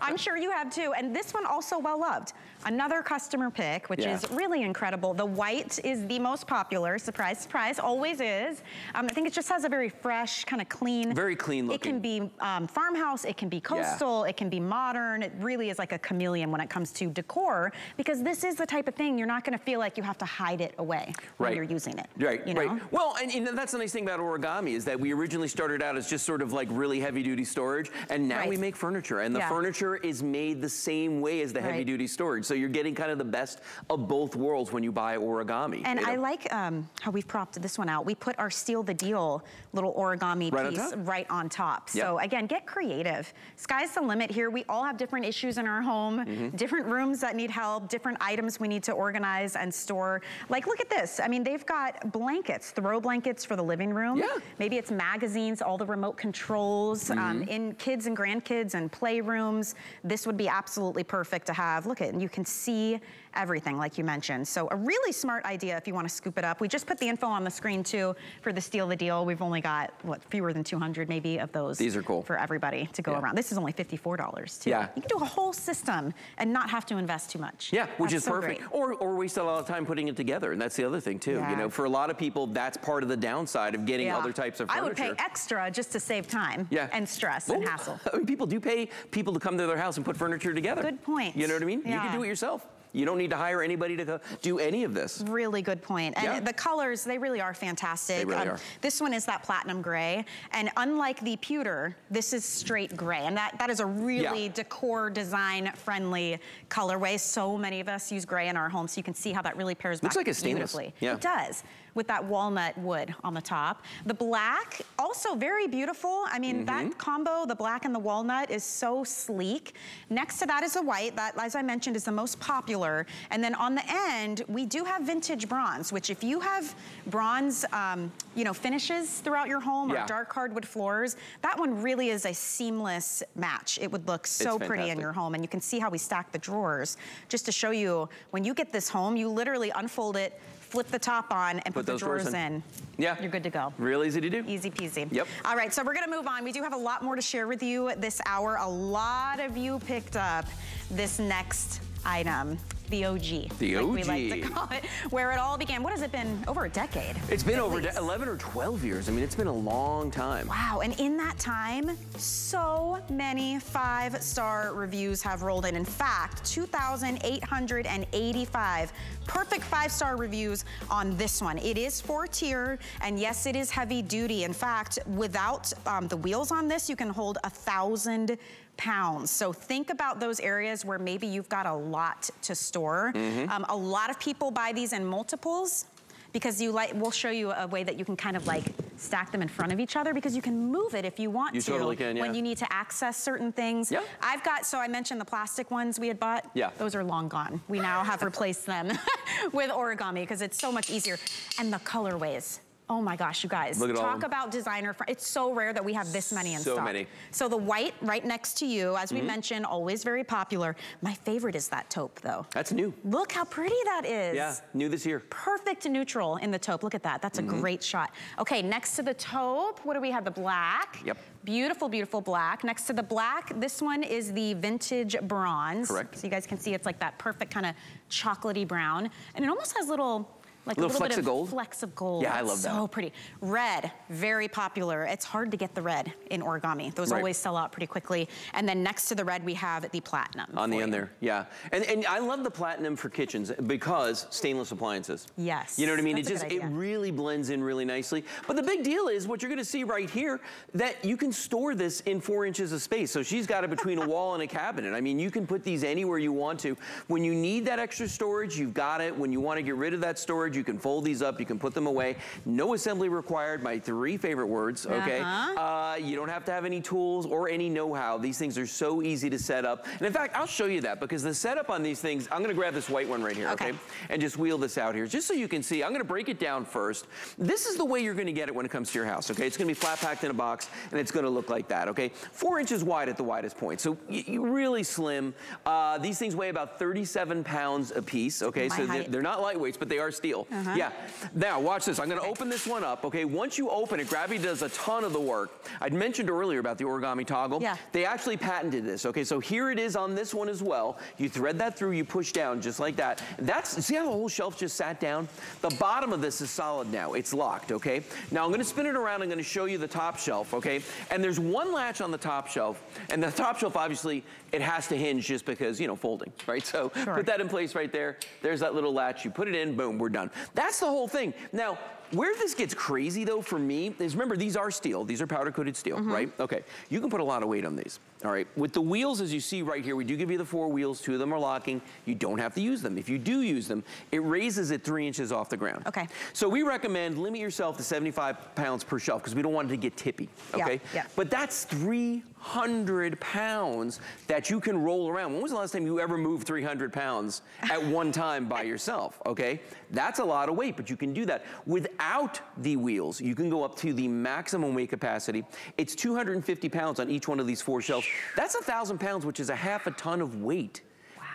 I'm sure you have too. And this one also well loved. Another customer pick, which yeah. is really incredible. The white is the most popular. Surprise, surprise. Always is. Um, I think it just has a very fresh, kind of clean. Very clean looking. It can be um, farmhouse. It can be coastal. Yeah. It can be modern. It really is like a chameleon when it comes to decor, because this is the type of thing you're not going to feel like you have to hide it away right. when you're using it. Right, you know? right. Well, and, and that's the nice thing about origami is that we originally started out as just sort of like really heavy-duty storage, and now right. we make furniture, and the yeah. furniture is made the same way as the right. heavy-duty storage, so you're getting kind of the best of both worlds when you buy origami. And you know? I like um, how we've propped this one out. We put our Seal the Deal little origami right piece on right on top. Yep. So again, get creative. Sky's the limit here. We all have different issues in our home, mm-hmm. different rooms that need help, different items we need to organize and store. Like, look at this. I mean, they've got blankets, throw blankets for the living room. Yeah. Maybe it's magazines, all the remote controls, mm-hmm. um, in kids and grandkids and playrooms. This would be absolutely perfect to have. Look at it, and you can see everything, like you mentioned. So a really smart idea if you want to scoop it up. We just put the info on the screen too for the Steal the Deal. We've only got, what, fewer than two hundred maybe of those. These are cool. For everybody to go yeah. around. This is only fifty-four dollars too. Yeah. You can do a whole system and not have to invest too much. Yeah, which that's is so perfect. Great. Or or waste a lot of time putting it together, and that's the other thing too. Yeah. You know, for a lot of people, that's part of the downside of getting yeah. other types of furniture. I would pay extra just to save time yeah. and stress well, and hassle. I mean, people do pay people to come to their house and put furniture together. Good point. You know what I mean? Yeah. You can do it yourself. You don't need to hire anybody to do any of this. Really good point. And yeah. the colors, they really are fantastic. They really um, are. This one is that platinum gray. And unlike the pewter, this is straight gray. And that, that is a really yeah. decor design friendly colorway. So many of us use gray in our homes, so you can see how that really pairs Looks back like a stainless. beautifully. Yeah. It does. With that walnut wood on the top. The black, also very beautiful. I mean, mm-hmm. that combo, the black and the walnut, is so sleek. Next to that is the white. That, as I mentioned, is the most popular. And then on the end, we do have vintage bronze, which if you have bronze, um, you know, finishes throughout your home yeah. or dark hardwood floors, that one really is a seamless match. It would look so pretty in your home. And you can see how we stack the drawers. Just to show you, when you get this home, you literally unfold it, flip the top on, and put, put the drawers in. in. Yeah. You're good to go. Real easy to do. Easy peasy. Yep. All right, so we're gonna move on. We do have a lot more to share with you this hour. A lot of you picked up this next item. The O G. The like O G. We like to call it, where it all began. What has it been? Over a decade. It's been over de eleven or twelve years. I mean, it's been a long time. Wow, and in that time, so many five-star reviews have rolled in. In fact, two thousand eight hundred eighty-five perfect five-star reviews on this one. It is four-tier, and yes, it is heavy-duty. In fact, without um, the wheels on this, you can hold a thousand pounds. So think about those areas where maybe you've got a lot to store. Mm-hmm. um, a lot of people buy these in multiples because you like, we'll show you a way that you can kind of like stack them in front of each other, because you can move it if you want you to totally can, yeah. when you need to access certain things. Yeah. I've got, so I mentioned the plastic ones we had bought. Yeah. Those are long gone. We now have replaced them with origami because it's so much easier. And the colorways. Oh my gosh, you guys. Look at Talk all about designer. It's so rare that we have this many in so stock. So many. So the white right next to you, as we mm-hmm. mentioned, always very popular. My favorite is that taupe though. That's new. Look how pretty that is. Yeah, new this year. Perfect neutral in the taupe. Look at that. That's mm-hmm. a great shot. Okay, next to the taupe, what do we have? The black. Yep. Beautiful, beautiful black. Next to the black, this one is the vintage bronze. Correct. So you guys can see it's like that perfect kind of chocolatey brown. And it almost has little Like little a little flecks bit of, of gold. Flecks of gold. Yeah, I love that. So pretty. Red, very popular. It's hard to get the red in origami. Those right. always sell out pretty quickly. And then next to the red, we have the platinum. On the end you. there, yeah. And and I love the platinum for kitchens because stainless appliances. Yes. You know what I mean? That's it just it really blends in really nicely. But the big deal is what you're going to see right here that you can store this in four inches of space. So she's got it between a wall and a cabinet. I mean, you can put these anywhere you want to. When you need that extra storage, you've got it. When you want to get rid of that storage, you can fold these up, you can put them away. No assembly required, my three favorite words, okay? Uh-huh. uh, you don't have to have any tools or any know-how. These things are so easy to set up. And in fact, I'll show you that because the setup on these things, I'm gonna grab this white one right here, okay? okay? And just wheel this out here, just so you can see. I'm gonna break it down first. This is the way you're gonna get it when it comes to your house, okay? It's gonna be flat packed in a box and it's gonna look like that, okay? Four inches wide at the widest point, so really slim. Uh, these things weigh about thirty-seven pounds a piece, okay? My so they're, they're not lightweights, but they are steel. Uh-huh. Yeah. Now, watch this. I'm going to open this one up, okay? Once you open it, gravity does a ton of the work. I'd mentioned earlier about the origami toggle. Yeah. They actually patented this, okay? So here it is on this one as well. You thread that through, you push down just like that. That's, see how the whole shelf just sat down? The bottom of this is solid now. It's locked, okay? Now, I'm going to spin it around. I'm going to show you the top shelf, okay? And there's one latch on the top shelf. And the top shelf, obviously, it has to hinge just because, you know, folding, right? So sure. put that in place right there. There's that little latch. You put it in, boom, we're done. That's the whole thing. Now, where this gets crazy, though, for me, is remember, these are steel. These are powder-coated steel, mm-hmm. right? Okay, you can put a lot of weight on these, all right? With the wheels, as you see right here, we do give you the four wheels. Two of them are locking. You don't have to use them. If you do use them, it raises it three inches off the ground. Okay. So we recommend limit yourself to seventy-five pounds per shelf because we don't want it to get tippy, okay? Yeah, yeah. But that's three hundred pounds that you can roll around. When was the last time you ever moved three hundred pounds at one time by yourself, okay? That's a lot of weight, but you can do that. With Without the wheels, you can go up to the maximum weight capacity. It's two hundred fifty pounds on each one of these four shelves. That's one thousand pounds, which is a half a ton of weight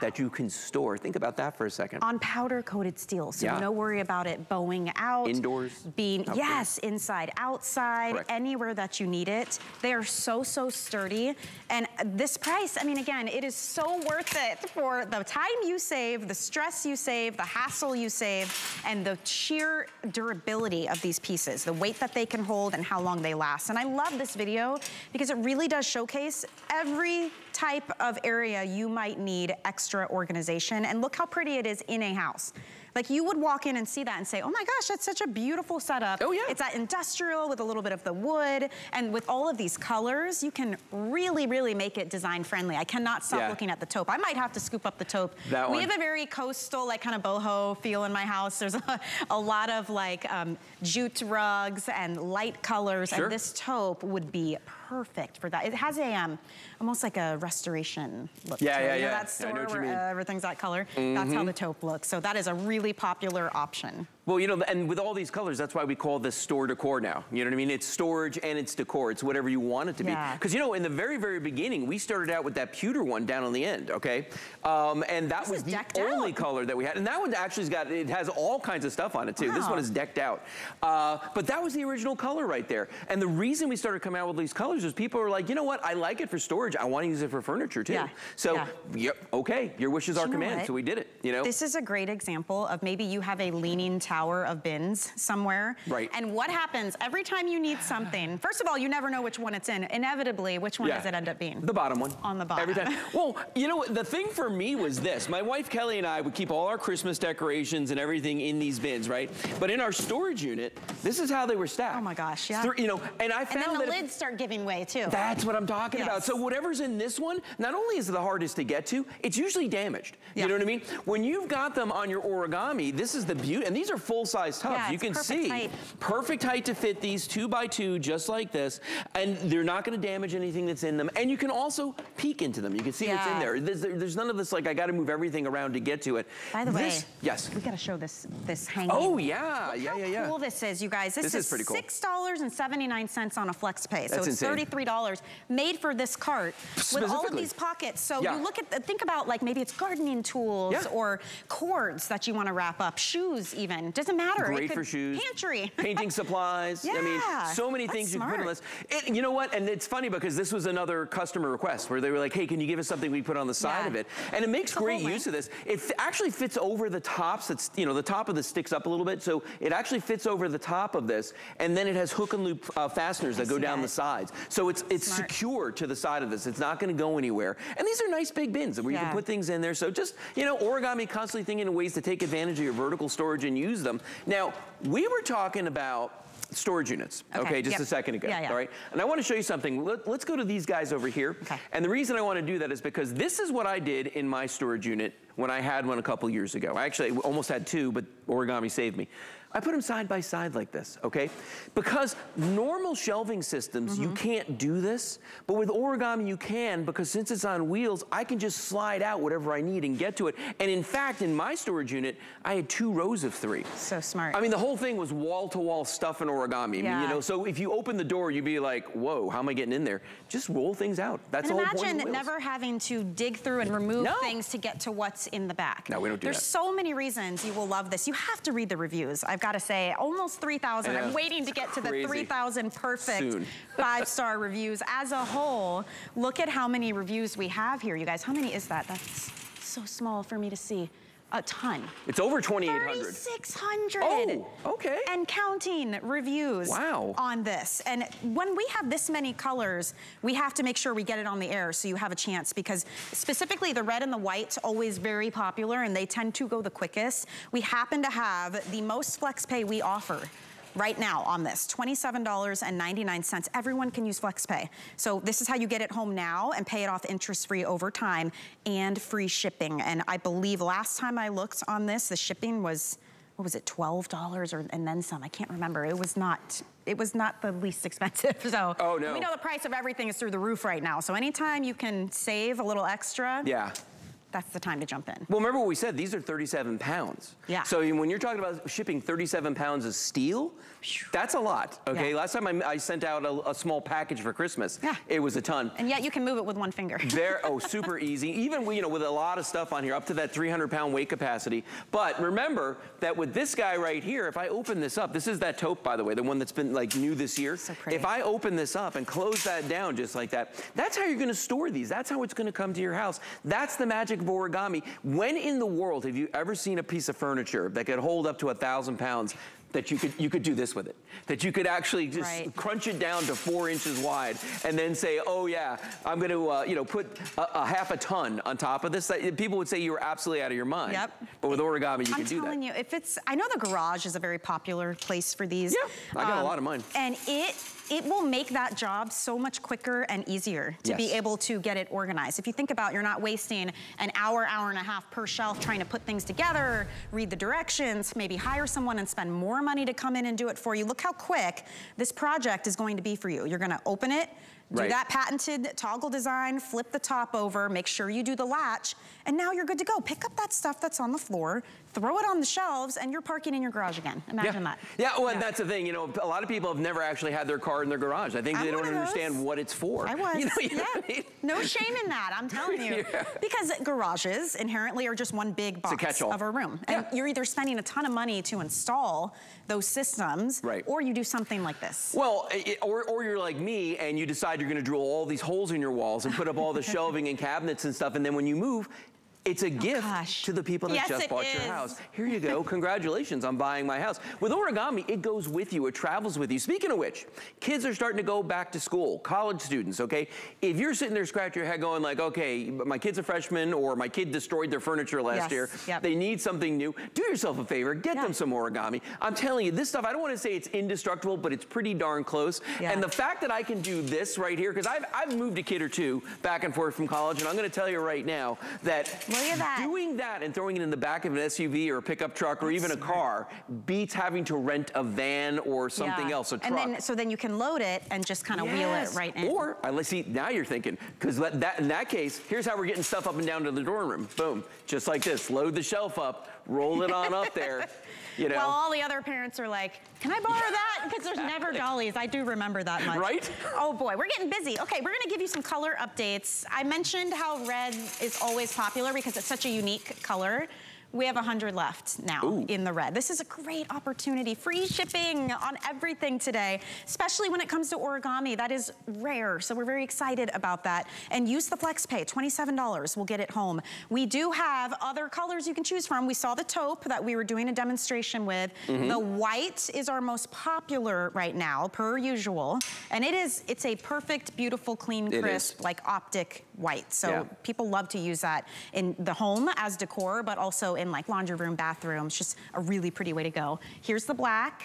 that you can store. Think about that for a second. On powder-coated steel, so yeah. no worry about it bowing out. Indoors. Being, outdoors. Yes, inside, outside, correct. Anywhere that you need it. They are so, so sturdy. And this price, I mean, again, it is so worth it for the time you save, the stress you save, the hassle you save, and the sheer durability of these pieces, the weight that they can hold and how long they last. And I love this video because it really does showcase every type of area you might need extra organization, and look how pretty it is in a house. Like, you would walk in and see that and say, oh my gosh, that's such a beautiful setup. Oh yeah. It's that industrial with a little bit of the wood, and with all of these colors, you can really, really make it design friendly. I cannot stop yeah. looking at the taupe. I might have to scoop up the taupe. That we one. have a very coastal, like kind of boho feel in my house. There's a, a lot of like um, jute rugs and light colors, sure. and this taupe would be perfect for that. It has a, um, almost like a restoration look. Yeah, to yeah, it. You yeah. know that store I know what you where mean. everything's that color? Mm-hmm. That's how the taupe looks. So that is a really popular option. Well, you know, and with all these colors, that's why we call this store decor now. You know what I mean? It's storage and it's decor. It's whatever you want it to yeah. be. Because, you know, in the very, very beginning, we started out with that pewter one down on the end, okay? Um, and that this was the only out. color that we had. And that one actually's got, it has all kinds of stuff on it, too. Wow. This one is decked out. Uh, but that was the original color right there. And the reason we started coming out with these colors is people were like, you know what? I like it for storage. I want to use it for furniture, too. Yeah. So, yeah. Yep, okay, your wish is our command, so we did it, you know? This is a great example of maybe you have a leaning tower of bins somewhere. Right. And what happens every time you need something? First of all, you never know which one it's in. Inevitably, which one yeah. does it end up being? The bottom one. On the bottom. Every time. Well, you know, the thing for me was this. My wife, Kelly, and I would keep all our Christmas decorations and everything in these bins, right? But in our storage unit, this is how they were stacked. Oh my gosh, yeah. You know, and I found and then the that lids if, start giving way too. That's what I'm talking yes. about. So whatever's in this one, not only is it the hardest to get to, it's usually damaged. Yeah. You know what I mean? When you've got them on your origami, this is the beauty, and these are full-size tubs. Yeah, you can see height. perfect height to fit these two by two, just like this, and they're not going to damage anything that's in them. And you can also peek into them. You can see yeah. what's in there. There's, there's none of this like I got to move everything around to get to it. By the this, way, yes, we got to show this this hanging. Oh yeah, yeah, yeah, yeah. How cool this is, you guys. This, this is, is pretty cool. Six dollars and seventy-nine cents on a flex pay. So that's it's insane. thirty-three dollars made for this cart with all of these pockets. So yeah. you look at think about like maybe it's gardening tools yeah. or cords that you want to wrap up, shoes even. Doesn't matter. Great for shoes. Pantry. Painting supplies. Yeah, I mean, so many things you can put on this. It, you know what? And it's funny because this was another customer request where they were like, hey, can you give us something we put on the side yeah. of it? And it makes great use of this. It actually fits over the tops. It's, you know, the top of this sticks up a little bit. So it actually fits over the top of this. And then it has hook and loop uh, fasteners that go down the sides. So it's, it's secure to the side of this. It's not going to go anywhere. And these are nice big bins where you can put things in there. So just, you know, Origami constantly thinking of ways to take advantage of your vertical storage and use them. Now, we were talking about storage units, okay, okay just yep. a second ago, yeah, yeah. all right? And I wanna show you something. Let, let's go to these guys over here. Okay. And the reason I wanna do that is because this is what I did in my storage unit when I had one a couple years ago. I actually almost had two, but Origami saved me. I put them side by side like this, okay? Because normal shelving systems, mm-hmm. you can't do this, but with Origami you can, because since it's on wheels, I can just slide out whatever I need and get to it. And in fact, in my storage unit, I had two rows of three. So smart. I mean, the whole thing was wall-to-wall stuff in Origami. Yeah. I mean, you know, so if you open the door, you'd be like, whoa, how am I getting in there? Just roll things out. That's and the whole point of wheels. Imagine never having to dig through and remove no. things to get to what's in the back. No, we don't do There's that. There's so many reasons you will love this. You have to read the reviews. I've got to say, almost three thousand. I'm waiting to get to the three thousand perfect five-star reviews. As a whole, look at how many reviews we have here, you guys. How many is that? That's so small for me to see. A ton. It's over twenty-eight hundred. thirty-six hundred. Oh, okay. And counting reviews wow. on this. And when we have this many colors, we have to make sure we get it on the air so you have a chance, because specifically the red and the white's always very popular and they tend to go the quickest. We happen to have the most flex pay we offer right now on this, twenty-seven ninety-nine. Everyone can use FlexPay. So this is how you get it home now and pay it off interest-free over time, and free shipping. And I believe last time I looked on this, the shipping was, what was it, twelve dollars or and then some, I can't remember. It was not, it was not the least expensive. So oh, no. we know the price of everything is through the roof right now. So anytime you can save a little extra. Yeah. That's the time to jump in. Well, remember what we said, these are thirty-seven pounds. Yeah. So when you're talking about shipping thirty-seven pounds of steel, that's a lot, okay? Yeah. Last time I, I sent out a, a small package for Christmas, yeah. it was a ton. And yet you can move it with one finger. They're, oh, super easy. Even you know, with a lot of stuff on here, up to that three hundred pound weight capacity. But remember that with this guy right here, if I open this up, this is that taupe, by the way, the one that's been like new this year. So pretty. If I open this up and close that down just like that, that's how you're gonna store these. That's how it's gonna come to your house. That's the magic of Origami. When in the world have you ever seen a piece of furniture that could hold up to a thousand pounds that you could you could do this with it? That you could actually just right. crunch it down to four inches wide and then say, oh yeah, I'm going to uh, you know put a, a half a ton on top of this. People would say you were absolutely out of your mind. Yep. But with Origami, you I'm can do that. I'm telling you, if it's, I know the garage is a very popular place for these. Yeah, I got um, a lot of mine. And it. It will make that job so much quicker and easier to yes. be able to get it organized. If you think about, you're not wasting an hour, hour and a half per shelf trying to put things together, read the directions, maybe hire someone and spend more money to come in and do it for you. Look how quick this project is going to be for you. You're gonna open it, do right. that patented toggle design, flip the top over, make sure you do the latch, and now you're good to go. Pick up that stuff that's on the floor, throw it on the shelves, and you're parking in your garage again. Imagine yeah. that. Yeah, well, yeah. and that's the thing. You know, a lot of people have never actually had their car in their garage. I think I'm they don't understand what it's for. I was. You know, you yeah. know what I mean? No shame in that, I'm telling you. yeah. Because garages inherently are just one big box of a room. And yeah. you're either spending a ton of money to install those systems, right. or you do something like this. Well, it, or, or you're like me, and you decide you're gonna drill all these holes in your walls and put up all the shelving and cabinets and stuff, and then when you move, it's a oh gift gosh. to the people that yes, just bought is. your house. Here you go, congratulations on buying my house. With Origami, it goes with you, it travels with you. Speaking of which, kids are starting to go back to school, college students, okay? If you're sitting there scratching your head going like, okay, my kid's a freshman or my kid destroyed their furniture last yes, year, yep. they need something new, do yourself a favor, get yeah. them some Origami. I'm telling you, this stuff, I don't wanna say it's indestructible, but it's pretty darn close. Yeah. And the fact that I can do this right here, because I've, I've moved a kid or two back and forth from college, and I'm gonna tell you right now that Look at that. Doing that and throwing it in the back of an S U V or a pickup truck or That's even a car beats having to rent a van or something yeah. else, a truck. And then, so then you can load it and just kind of yes. wheel it right in. Or, I see, now you're thinking, because that, in that case, here's how we're getting stuff up and down to the dorm room. Boom, just like this, load the shelf up, roll it on up there. You know. Well, all the other parents are like, can I borrow that? Because there's never dollies. I do remember that much. Right? Oh boy, we're getting busy. Okay, we're gonna give you some color updates. I mentioned how red is always popular because it's such a unique color. We have one hundred left now. Ooh. In the red. This is a great opportunity. Free shipping on everything today, especially when it comes to origami. That is rare, so we're very excited about that. And use the flex pay, twenty-seven dollars will get it home. We do have other colors you can choose from. We saw the taupe that we were doing a demonstration with. Mm-hmm. The white is our most popular right now, per usual. And it is, it's a perfect, beautiful, clean, crisp, like optic white. So yeah. people love to use that in the home as decor, but also in like laundry room, bathrooms. Just a really pretty way to go. Here's the black.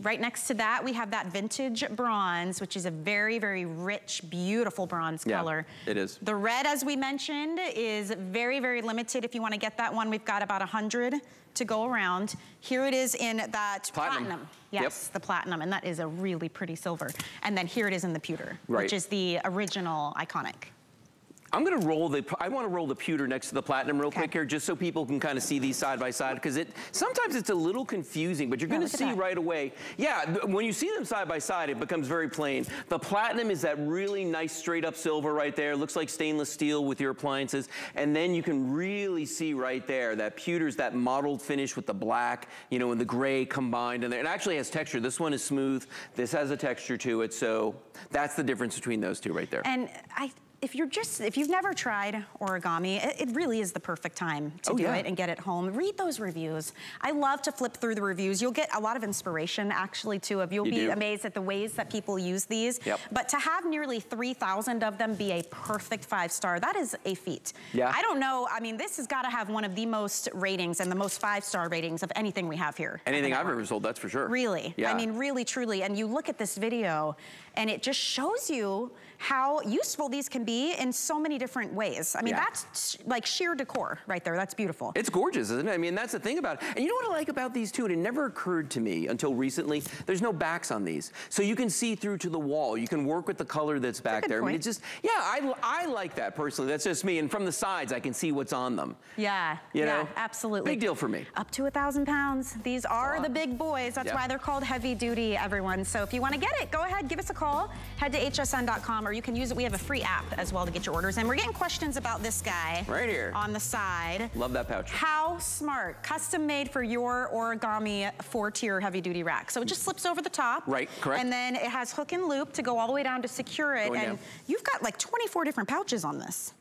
Right next to that, we have that vintage bronze, which is a very, very rich, beautiful bronze yeah, color. It is. The red, as we mentioned, is very, very limited. If you want to get that one, we've got about one hundred to go around. Here it is in that platinum. platinum. Yes, yep. the platinum, and that is a really pretty silver. And then here it is in the pewter, right. which is the original iconic. I'm gonna roll the, I wanna roll the pewter next to the platinum real okay. quick here, just so people can kind of see these side by side, because it, sometimes it's a little confusing, but you're yeah, gonna see that. right away. Yeah, when you see them side by side, it becomes very plain. The platinum is that really nice straight up silver right there. It looks like stainless steel with your appliances. And then you can really see right there that pewter's that mottled finish with the black, you know, and the gray combined in there. It actually has texture. This one is smooth. This has a texture to it. So that's the difference between those two right there. And I, If you're just, if you've never tried origami, it, it really is the perfect time to oh, do yeah. it and get it home. Read those reviews. I love to flip through the reviews. You'll get a lot of inspiration actually too. Of You'll you be do. amazed at the ways that people use these. Yep. But to have nearly three thousand of them be a perfect five star, that is a feat. Yeah. I don't know, I mean, this has gotta have one of the most ratings and the most five star ratings of anything we have here. Anything I've ever sold, that's for sure. Really, yeah. I mean, really, truly. And you look at this video and it just shows you how useful these can be in so many different ways. I mean, yeah. that's like sheer decor right there. That's beautiful. It's gorgeous, isn't it? I mean, that's the thing about it. And you know what I like about these too? And it never occurred to me until recently, there's no backs on these. So you can see through to the wall. You can work with the color that's back there. Point. I mean, it's just, yeah, I, I like that personally. That's just me. And from the sides, I can see what's on them. Yeah, you know? Yeah, absolutely. Big deal for me. Up to a thousand pounds. These are the big boys. That's yeah. why they're called heavy duty, everyone. So if you want to get it, go ahead, give us a call. Head to H S N dot com, or you can use it. We have a free app as well to get your orders in. We're getting questions about this guy. Right here. On the side. Love that pouch. How smart. Custom made for your origami four-tier heavy-duty rack. So it just slips over the top. Right, correct. And then it has hook and loop to go all the way down to secure it. Going and down. You've got like twenty-four different pouches on this.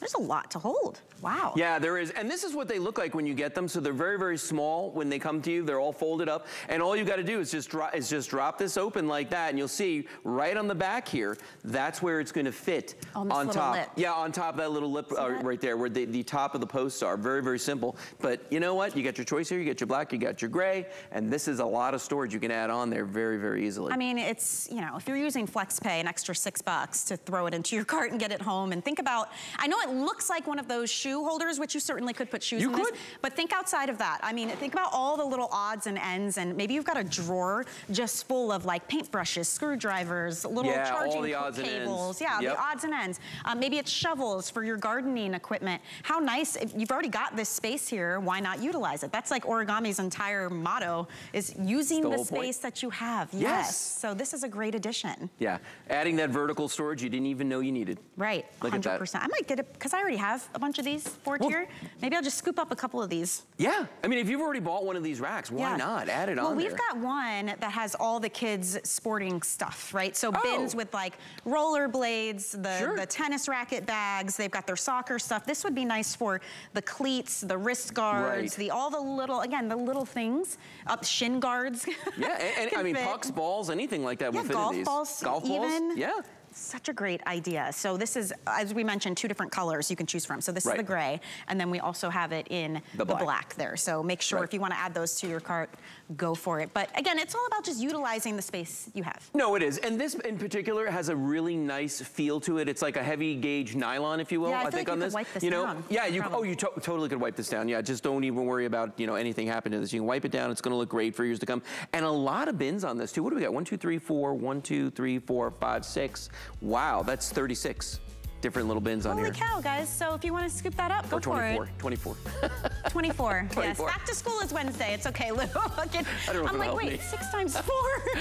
There's a lot to hold. Wow. Yeah, there is. And this is what they look like when you get them. So they're very, very small when they come to you. They're all folded up. And all you got to do is just, dro is just drop this open like that. And you'll see right on the back here, that's where it's going to fit on, this on top. Lip. Yeah, on top of that little lip uh, that? right there where the, the top of the posts are. Very, very simple. But you know what? You got your choice here. You got your black, you got your gray. And this is a lot of storage you can add on there very, very easily. I mean, it's, you know, if you're using FlexPay, an extra six bucks to throw it into your cart and get it home. And think about, I know it looks like one of those shoe holders, which you certainly could put shoes you in could. This, but think outside of that. I mean, think about all the little odds and ends, and maybe you've got a drawer just full of like paintbrushes, screwdrivers, little yeah, charging all the odds cables. And ends. Yeah, yep. the odds and ends. Um, maybe it's shovels for your gardening equipment. How nice, if you've already got this space here, why not utilize it? That's like origami's entire motto is using the, the space point. that you have. Yes. yes. So this is a great addition. Yeah, adding that vertical storage you didn't even know you needed. Right, Look one hundred percent. At that. I might get it, because I already have a bunch of these four tier. Well, maybe I'll just scoop up a couple of these. Yeah, I mean, if you've already bought one of these racks, why yeah. not? Add it well, on Well, we've there. got one that has all the kids' sporting stuff, right? So oh. bins with like rollerblades, the, sure. the tennis racket bags, they've got their soccer stuff. This would be nice for the cleats, the wrist guards, right. the all the little, again, the little things, up shin guards. Yeah, and, and I mean, fit. pucks, balls, anything like that yeah, will fit in these. Balls, golf balls, even. Yeah. Such a great idea. So this is, as we mentioned, two different colors you can choose from. So this right. is the gray, and then we also have it in the black, the black there. So make sure right. if you want to add those to your cart, go for it. But again, it's all about just utilizing the space you have. No, it is. And this in particular has a really nice feel to it. It's like a heavy gauge nylon, if you will. Yeah, I, I think like on you this, wipe this, you know, down. yeah, no you. Oh, you to totally could wipe this down. Yeah, just don't even worry about you know anything happening to this. You can wipe it down. It's going to look great for years to come. And a lot of bins on this too. What do we got? One, two, three, four. One, two, three, four, five, six. Wow, that's thirty-six different little bins Holy on here. Holy cow, guys. So if you want to scoop that up, go for it. Or twenty-four. twenty-four. twenty-four, yes. Back to school is Wednesday. It's okay, Lou. Get, I don't know I'm like, wait, me. six times four?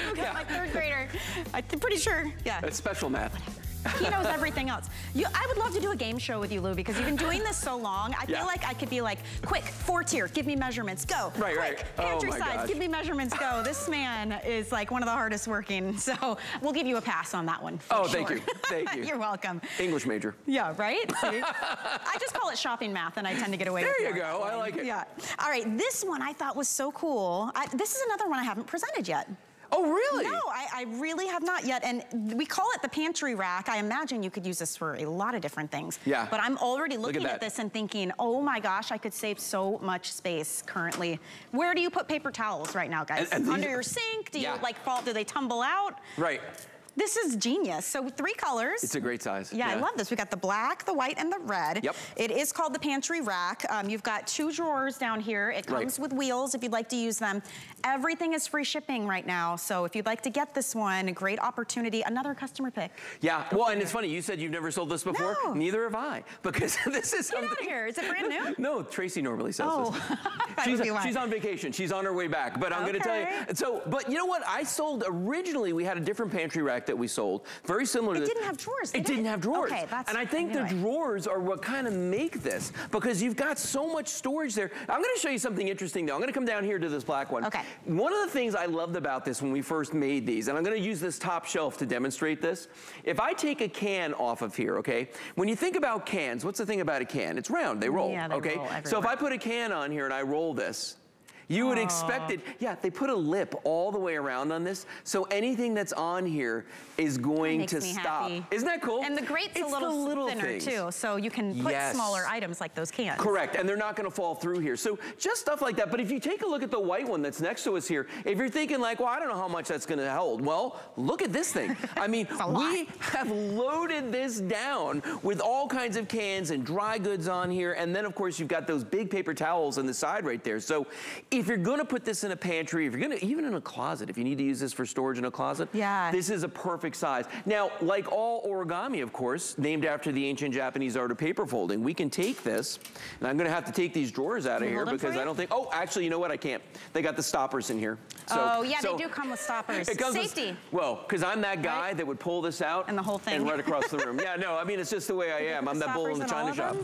I'm yeah. like third grader. I'm pretty sure. Yeah. It's special math. Whatever. He knows everything else. You, I would love to do a game show with you, Lou, because you've been doing this so long. I yeah. feel like I could be like, quick, four tier, give me measurements, go. Right, quick, right. Pantry oh size, gosh. give me measurements, go. This man is like one of the hardest working, so we'll give you a pass on that one. Oh, sure. Thank you, thank you. You're welcome. English major. Yeah, right? See? I just call it shopping math, and I tend to get away with it. There you go, one. I like it. Yeah. All right, this one I thought was so cool. I, this is another one I haven't presented yet. Oh, really? No, I, I really have not yet. And we call it the pantry rack. I imagine you could use this for a lot of different things. Yeah. But I'm already looking Look at, at this and thinking, oh my gosh, I could save so much space currently. Where do you put paper towels right now, guys? And, and Under your sink? Do yeah. you like fall, do they tumble out? Right. This is genius. So three colors. It's a great size. Yeah, yeah, I love this. We got the black, the white, and the red. Yep. It is called the pantry rack. Um, you've got two drawers down here. It comes right. with wheels if you'd like to use them. Everything is free shipping right now. So if you'd like to get this one, a great opportunity. Another customer pick. Yeah. Well, and it's funny. You said you've never sold this before. No. Neither have I. Because this is something. Get out of here. Is it brand new? No, Tracy normally sells oh. this. she's, a, she's on vacation. She's on her way back. But I'm okay. going to tell you. So, but you know what? I sold originally. We had a different pantry rack that we sold, very similar to this. It didn't have drawers. It didn't have drawers. Okay, that's, and I think the drawers are what kind of make this, because you've got so much storage there. I'm going to show you something interesting though. I'm going to come down here to this black one. Okay. One of the things I loved about this when we first made these, and I'm going to use this top shelf to demonstrate this. If I take a can off of here, okay, when you think about cans, what's the thing about a can? It's round. They roll. Yeah, they okay. roll everywhere. So if I put a can on here and I roll this, you would expect it. Yeah, they put a lip all the way around on this, so anything that's on here is going to stop. Happy. Isn't that cool? And the grate's it's a little, little thinner things. too, so you can put yes. smaller items like those cans. Correct, and they're not gonna fall through here. So just stuff like that, but if you take a look at the white one that's next to us here, if you're thinking like, well, I don't know how much that's gonna hold. Well, look at this thing. I mean, we have loaded this down with all kinds of cans and dry goods on here, and then of course you've got those big paper towels on the side right there. So if you're gonna put this in a pantry, if you're gonna, even in a closet, if you need to use this for storage in a closet, yeah. this is a perfect size. Now, like all origami, of course, named after the ancient Japanese art of paper folding, we can take this, and I'm gonna have to take these drawers out of here because I don't think, oh, actually, you know what, I can't. They got the stoppers in here. So, oh, yeah, so they do come with stoppers. It comes Safety. With, well, because I'm that guy right? that would pull this out and the whole thing and right across the room. Yeah, no, I mean, it's just the way I am. I'm that bull in the china shop.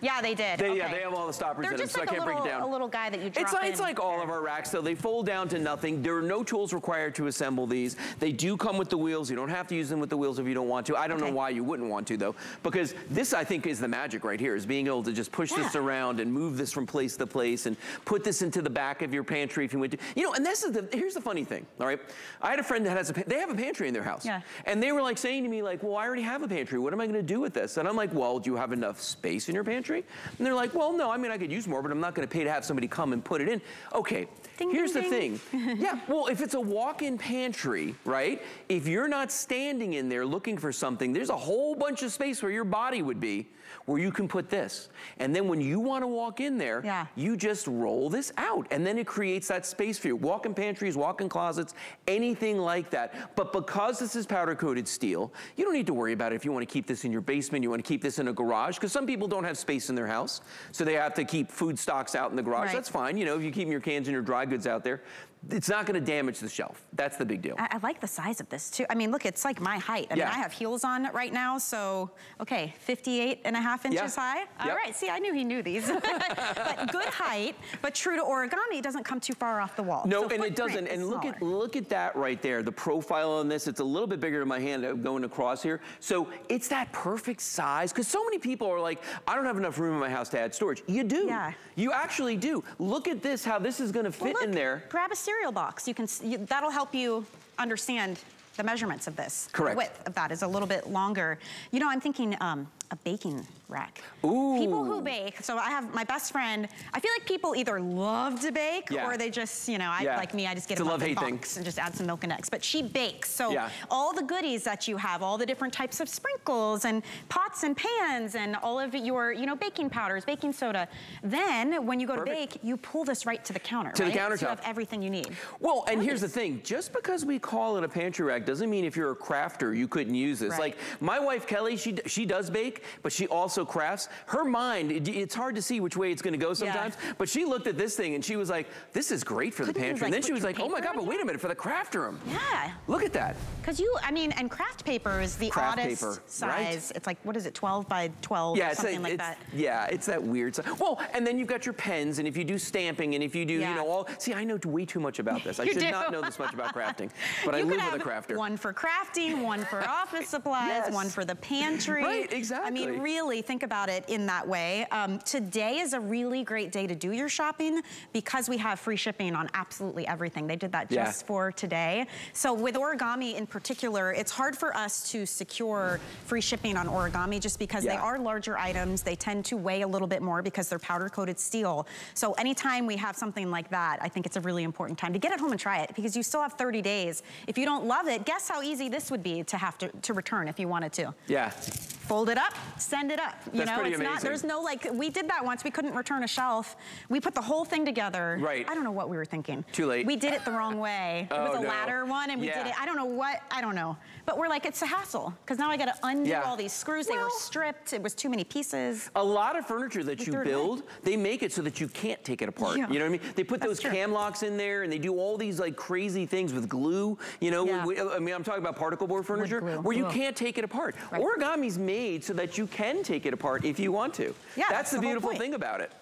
Yeah, they did. They, okay. Yeah, they have all the stoppers in them, so like I can't little, break it down. They're just like a little guy that you drop It's like, in it's like all of our racks, though. They fold down to nothing. There are no tools required to assemble these. They do come with the wheels. You don't have to use them with the wheels if you don't want to. I don't okay. know why you wouldn't want to, though, because this, I think, is the magic right here, is being able to just push yeah. this around and move this from place to place and put this into the back of your pantry if you want to. You know, and this is the, here's the funny thing, all right? I had a friend that has a, they have a pantry in their house. Yeah. And they were, like, saying to me, like, well, I already have a pantry. What am I going to do with this? And I'm like, well, do you have enough space in your pantry? And they're like, well, no, I mean, I could use more, but I'm not gonna pay to have somebody come and put it in. Okay, ding, here's ding, the ding. thing. Yeah, well, if it's a walk-in pantry, right? If you're not standing in there looking for something, there's a whole bunch of space where your body would be where you can put this. And then when you wanna walk in there, yeah. you just roll this out, and then it creates that space for you. Walk-in pantries, walk-in closets, anything like that. But because this is powder-coated steel, you don't need to worry about it if you wanna keep this in your basement, you wanna keep this in a garage, because some people don't have space in their house, so they have to keep food stocks out in the garage. Right. That's fine, you know, if you keep your cans and your dry goods out there, it's not gonna damage the shelf. That's the big deal. I, I like the size of this too. I mean, look, it's like my height. I yeah. mean, I have heels on right now, so, okay, fifty-eight and a half inches yeah. high. All yep. right, see, I knew he knew these. But good height, but true to origami, it doesn't come too far off the wall. No, so and it doesn't, and look at, look at that right there, the profile on this, it's a little bit bigger in my hand going across here. So it's that perfect size, because so many people are like, I don't have enough room in my house to add storage. You do, yeah. you actually do. Look at this, how this is gonna fit well, look, in there. Grab a cereal box. You can you, that'll help you understand the measurements of this. Correct. The width of that is a little bit longer. You know, I'm thinking um, a baking rack. Ooh. People who bake. So I have my best friend. I feel like people either love to bake yeah. or they just, you know, I, yeah. like me, I just get it's a muffin box and just add some milk and eggs. But she bakes. So yeah. all the goodies that you have, all the different types of sprinkles and pots and pans and all of your, you know, baking powders, baking soda. Then when you go Perfect. to bake, you pull this right to the counter. To right? the countertop. So you have everything you need. Well, and nice. here's the thing. Just because we call it a pantry rack doesn't mean if you're a crafter, you couldn't use this. Right. Like my wife, Kelly, she, she does bake. but she also crafts. Her mind, it, it's hard to see which way it's gonna go sometimes, yeah. but she looked at this thing and she was like, this is great for Couldn't the pantry. You, like, and then she was like, oh my God, but wait a minute, for the craft room. Yeah. Look at that. Cause you, I mean, and craft paper is the craft oddest paper, size. Right? It's like, what is it, twelve by twelve yeah, or something a, like that? Yeah, it's that weird size. Well, and then you've got your pens, and if you do stamping, and if you do, yeah. you know, all, see, I know way too much about this. I should do. not know this much about crafting, but you I live with a crafter. One for crafting, one for office supplies, yes. one for the pantry. Right, exactly. I mean, really think about it in that way. Um, today is a really great day to do your shopping because we have free shipping on absolutely everything. They did that just yeah. for today. So with origami in particular, it's hard for us to secure free shipping on origami just because yeah. they are larger items. They tend to weigh a little bit more because they're powder coated steel. So anytime we have something like that, I think it's a really important time to get it home and try it because you still have thirty days. If you don't love it, guess how easy this would be to have to, to return if you wanted to. Yeah. Fold it up, send it up. You That's know, pretty it's amazing. Not, there's no like, we did that once. We couldn't return a shelf. We put the whole thing together. Right. I don't know what we were thinking. Too late. We did it the wrong way. oh, it was a no. ladder one and we yeah. did it. I don't know what, I don't know. But we're like, it's a hassle because now I got to undo yeah. all these screws. Well, they were stripped. It was too many pieces. A lot of furniture that we you build, they make it so that you can't take it apart. Yeah. You know what I mean? They put That's those true. cam locks in there and they do all these like crazy things with glue. You know, yeah. we, I mean, I'm talking about particle board furniture where you can't take it apart. Right. Origami's made Made so that you can take it apart if you want to. Yeah, that's, that's the, the beautiful thing about it.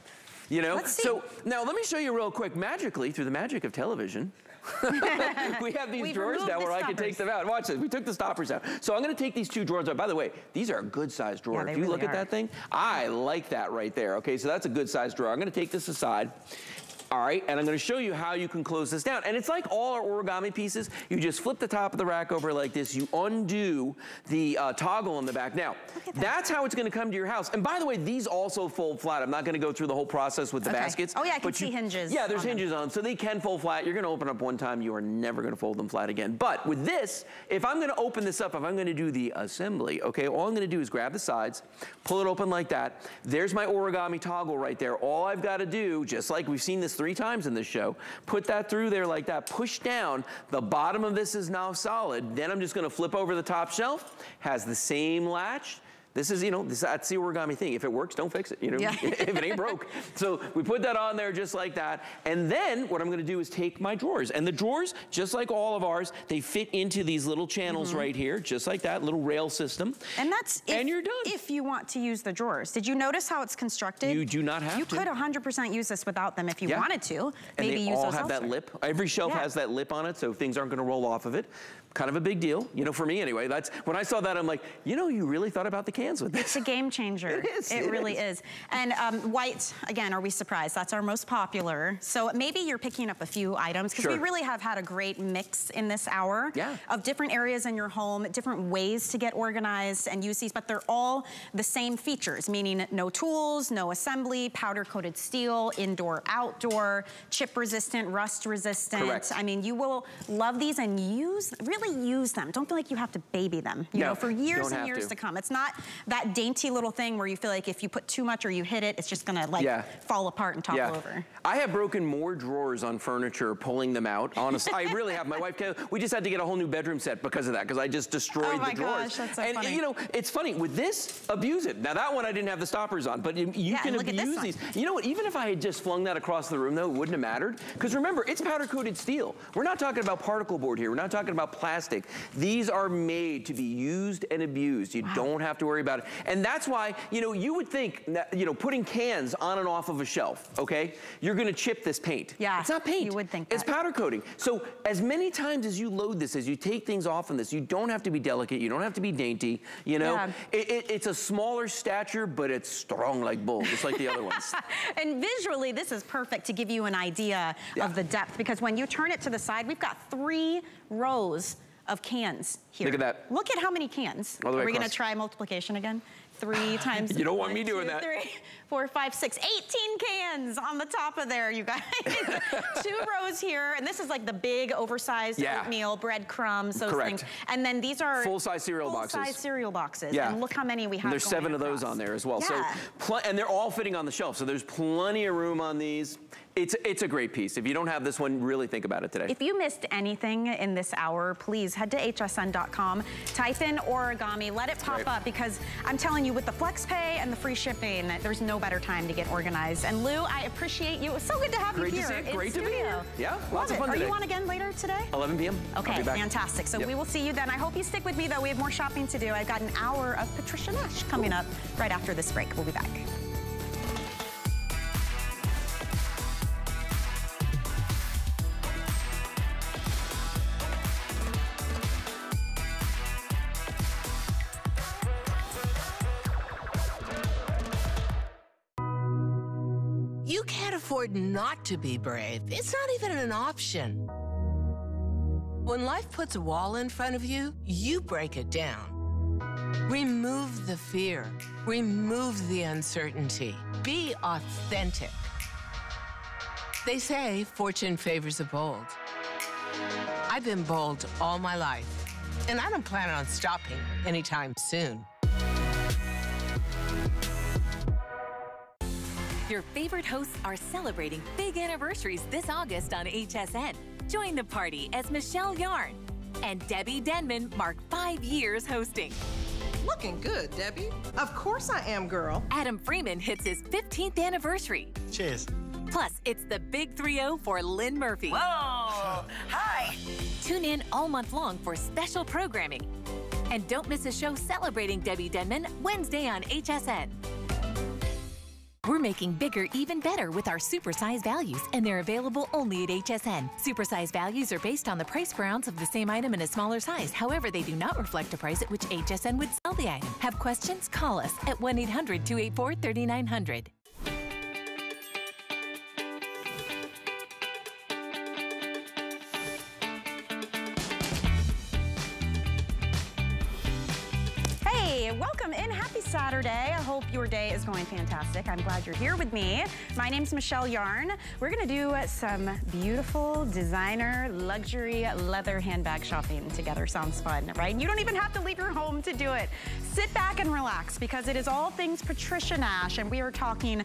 You know? Let's see. So now let me show you real quick, magically, through the magic of television. we have these We've drawers now the where stoppers. I can take them out. Watch this, we took the stoppers out. So I'm gonna take these two drawers out. By the way, these are a good sized drawer. Yeah, if you really look are. at that thing, I like that right there. Okay, so that's a good sized drawer. I'm gonna take this aside. All right, and I'm gonna show you how you can close this down. And it's like all our origami pieces, you just flip the top of the rack over like this, you undo the uh, toggle on the back. Now, that. that's how it's gonna come to your house. And by the way, these also fold flat. I'm not gonna go through the whole process with the okay. baskets. Oh yeah, I can see you, hinges. Yeah, there's on hinges them. on them, so they can fold flat. You're gonna open up one time, you are never gonna fold them flat again. But with this, if I'm gonna open this up, if I'm gonna do the assembly, okay, all I'm gonna do is grab the sides, pull it open like that. There's my origami toggle right there. All I've gotta do, just like we've seen this three times in this show, put that through there like that, push down, the bottom of this is now solid, then I'm just gonna flip over the top shelf, has the same latch. This is, you know, this, that's the origami thing. If it works, don't fix it, you know, yeah. if it ain't broke. So we put that on there just like that. And then what I'm gonna do is take my drawers. And the drawers, just like all of ours, they fit into these little channels mm-hmm. right here, just like that, little rail system. And that's if, and you're done. If you want to use the drawers. Did you notice how it's constructed? You do not have you to. You could one hundred percent use this without them if you yeah. wanted to. And Maybe they use all those have elsewhere. that lip. Every shelf yeah. has that lip on it, so things aren't gonna roll off of it. Kind of a big deal, you know, for me anyway. That's when I saw that, I'm like, you know, you really thought about the cans with this. It's a game changer. It is. It, it really is. is. And um, white, again, are we surprised? That's our most popular. So maybe you're picking up a few items because sure. we really have had a great mix in this hour yeah. of different areas in your home, different ways to get organized and use these, but they're all the same features, meaning no tools, no assembly, powder coated steel, indoor, outdoor, chip resistant, rust resistant. Correct. I mean, you will love these and use, really use them. Don't feel like you have to baby them, you no, know, for years and years to. to come. It's not that dainty little thing where you feel like if you put too much or you hit it, it's just gonna like yeah. fall apart and topple yeah. over. I have broken more drawers on furniture pulling them out. Honestly, I really have. My wife, Kelly, we just had to get a whole new bedroom set because of that, because I just destroyed oh my the drawers. Gosh, that's so and funny. You know, it's funny, with this, abuse it. Now that one I didn't have the stoppers on, but you, you yeah, can abuse these. You know what, even if I had just flung that across the room though, it wouldn't have mattered. Because remember, it's powder coated steel. We're not talking about particle board here. We're not talking about plastic. Plastic. These are made to be used and abused. You wow. don't have to worry about it. And that's why, you know, you would think that, you know, putting cans on and off of a shelf, okay, you're gonna chip this paint. Yeah, it's not paint. You would think that. It's powder coating. So as many times as you load this, as you take things off on this, you don't have to be delicate, you don't have to be dainty, you know. Yeah. It, it, it's a smaller stature, but it's strong like bull, just like the other ones. And visually, this is perfect to give you an idea yeah. of the depth, because when you turn it to the side, we've got three rows of cans here. Look at that. Look at how many cans. Are we going to try multiplication again? Three times. You don't want me doing that. Three, four, five, six, eighteen cans on the top of there, you guys. Two rows here, and this is like the big oversized yeah. oatmeal, breadcrumbs, those Correct. things. And then these are full-size cereal full boxes. Full-size cereal boxes. Yeah. And look how many we have. And there's seven across. of those on there as well. Yeah. So, and they're all fitting on the shelf, so there's plenty of room on these. It's, it's a great piece. If you don't have this one, really think about it today. If you missed anything in this hour, please head to H S N dot com, type in origami, let it pop right. up, because I'm telling you, you with the flex pay and the free shipping. There's no better time to get organized. And Lou, I appreciate you. It was so good to have Great you here. To see Great studio. to be here. Yeah, Love lots it. of fun Are today. you on again later today? eleven p m Okay, I'll be back. Fantastic. So yep. we will see you then. I hope you stick with me, though. We have more shopping to do. I've got an hour of Patricia Nash coming cool. up right after this break. We'll be back. You can't afford not to be brave. It's not even an option. When life puts a wall in front of you, you break it down. Remove the fear. Remove the uncertainty. Be authentic. They say fortune favors the bold. I've been bold all my life, and I don't plan on stopping anytime soon. Your favorite hosts are celebrating big anniversaries this August on H S N. Join the party as Michelle Yarn and Debbie Denman mark five years hosting. Looking good, Debbie. Of course I am, girl. Adam Freeman hits his fifteenth anniversary. Cheers. Plus, it's the big three oh for Lynn Murphy. Whoa! Hi! Tune in all month long for special programming. And don't miss a show celebrating Debbie Denman Wednesday on H S N. We're making bigger even better with our supersize values, and they're available only at H S N. Supersize values are based on the price per ounce of the same item in a smaller size. However, they do not reflect a price at which H S N would sell the item. Have questions? Call us at one eight hundred, two eight four, three nine zero zero. Welcome in. Happy Saturday. I hope your day is going fantastic. I'm glad you're here with me. My name's Michelle Yarn. We're going to do some beautiful designer luxury leather handbag shopping together. Sounds fun, right? And you don't even have to leave your home to do it. Sit back and relax because it is all things Patricia Nash, and we are talking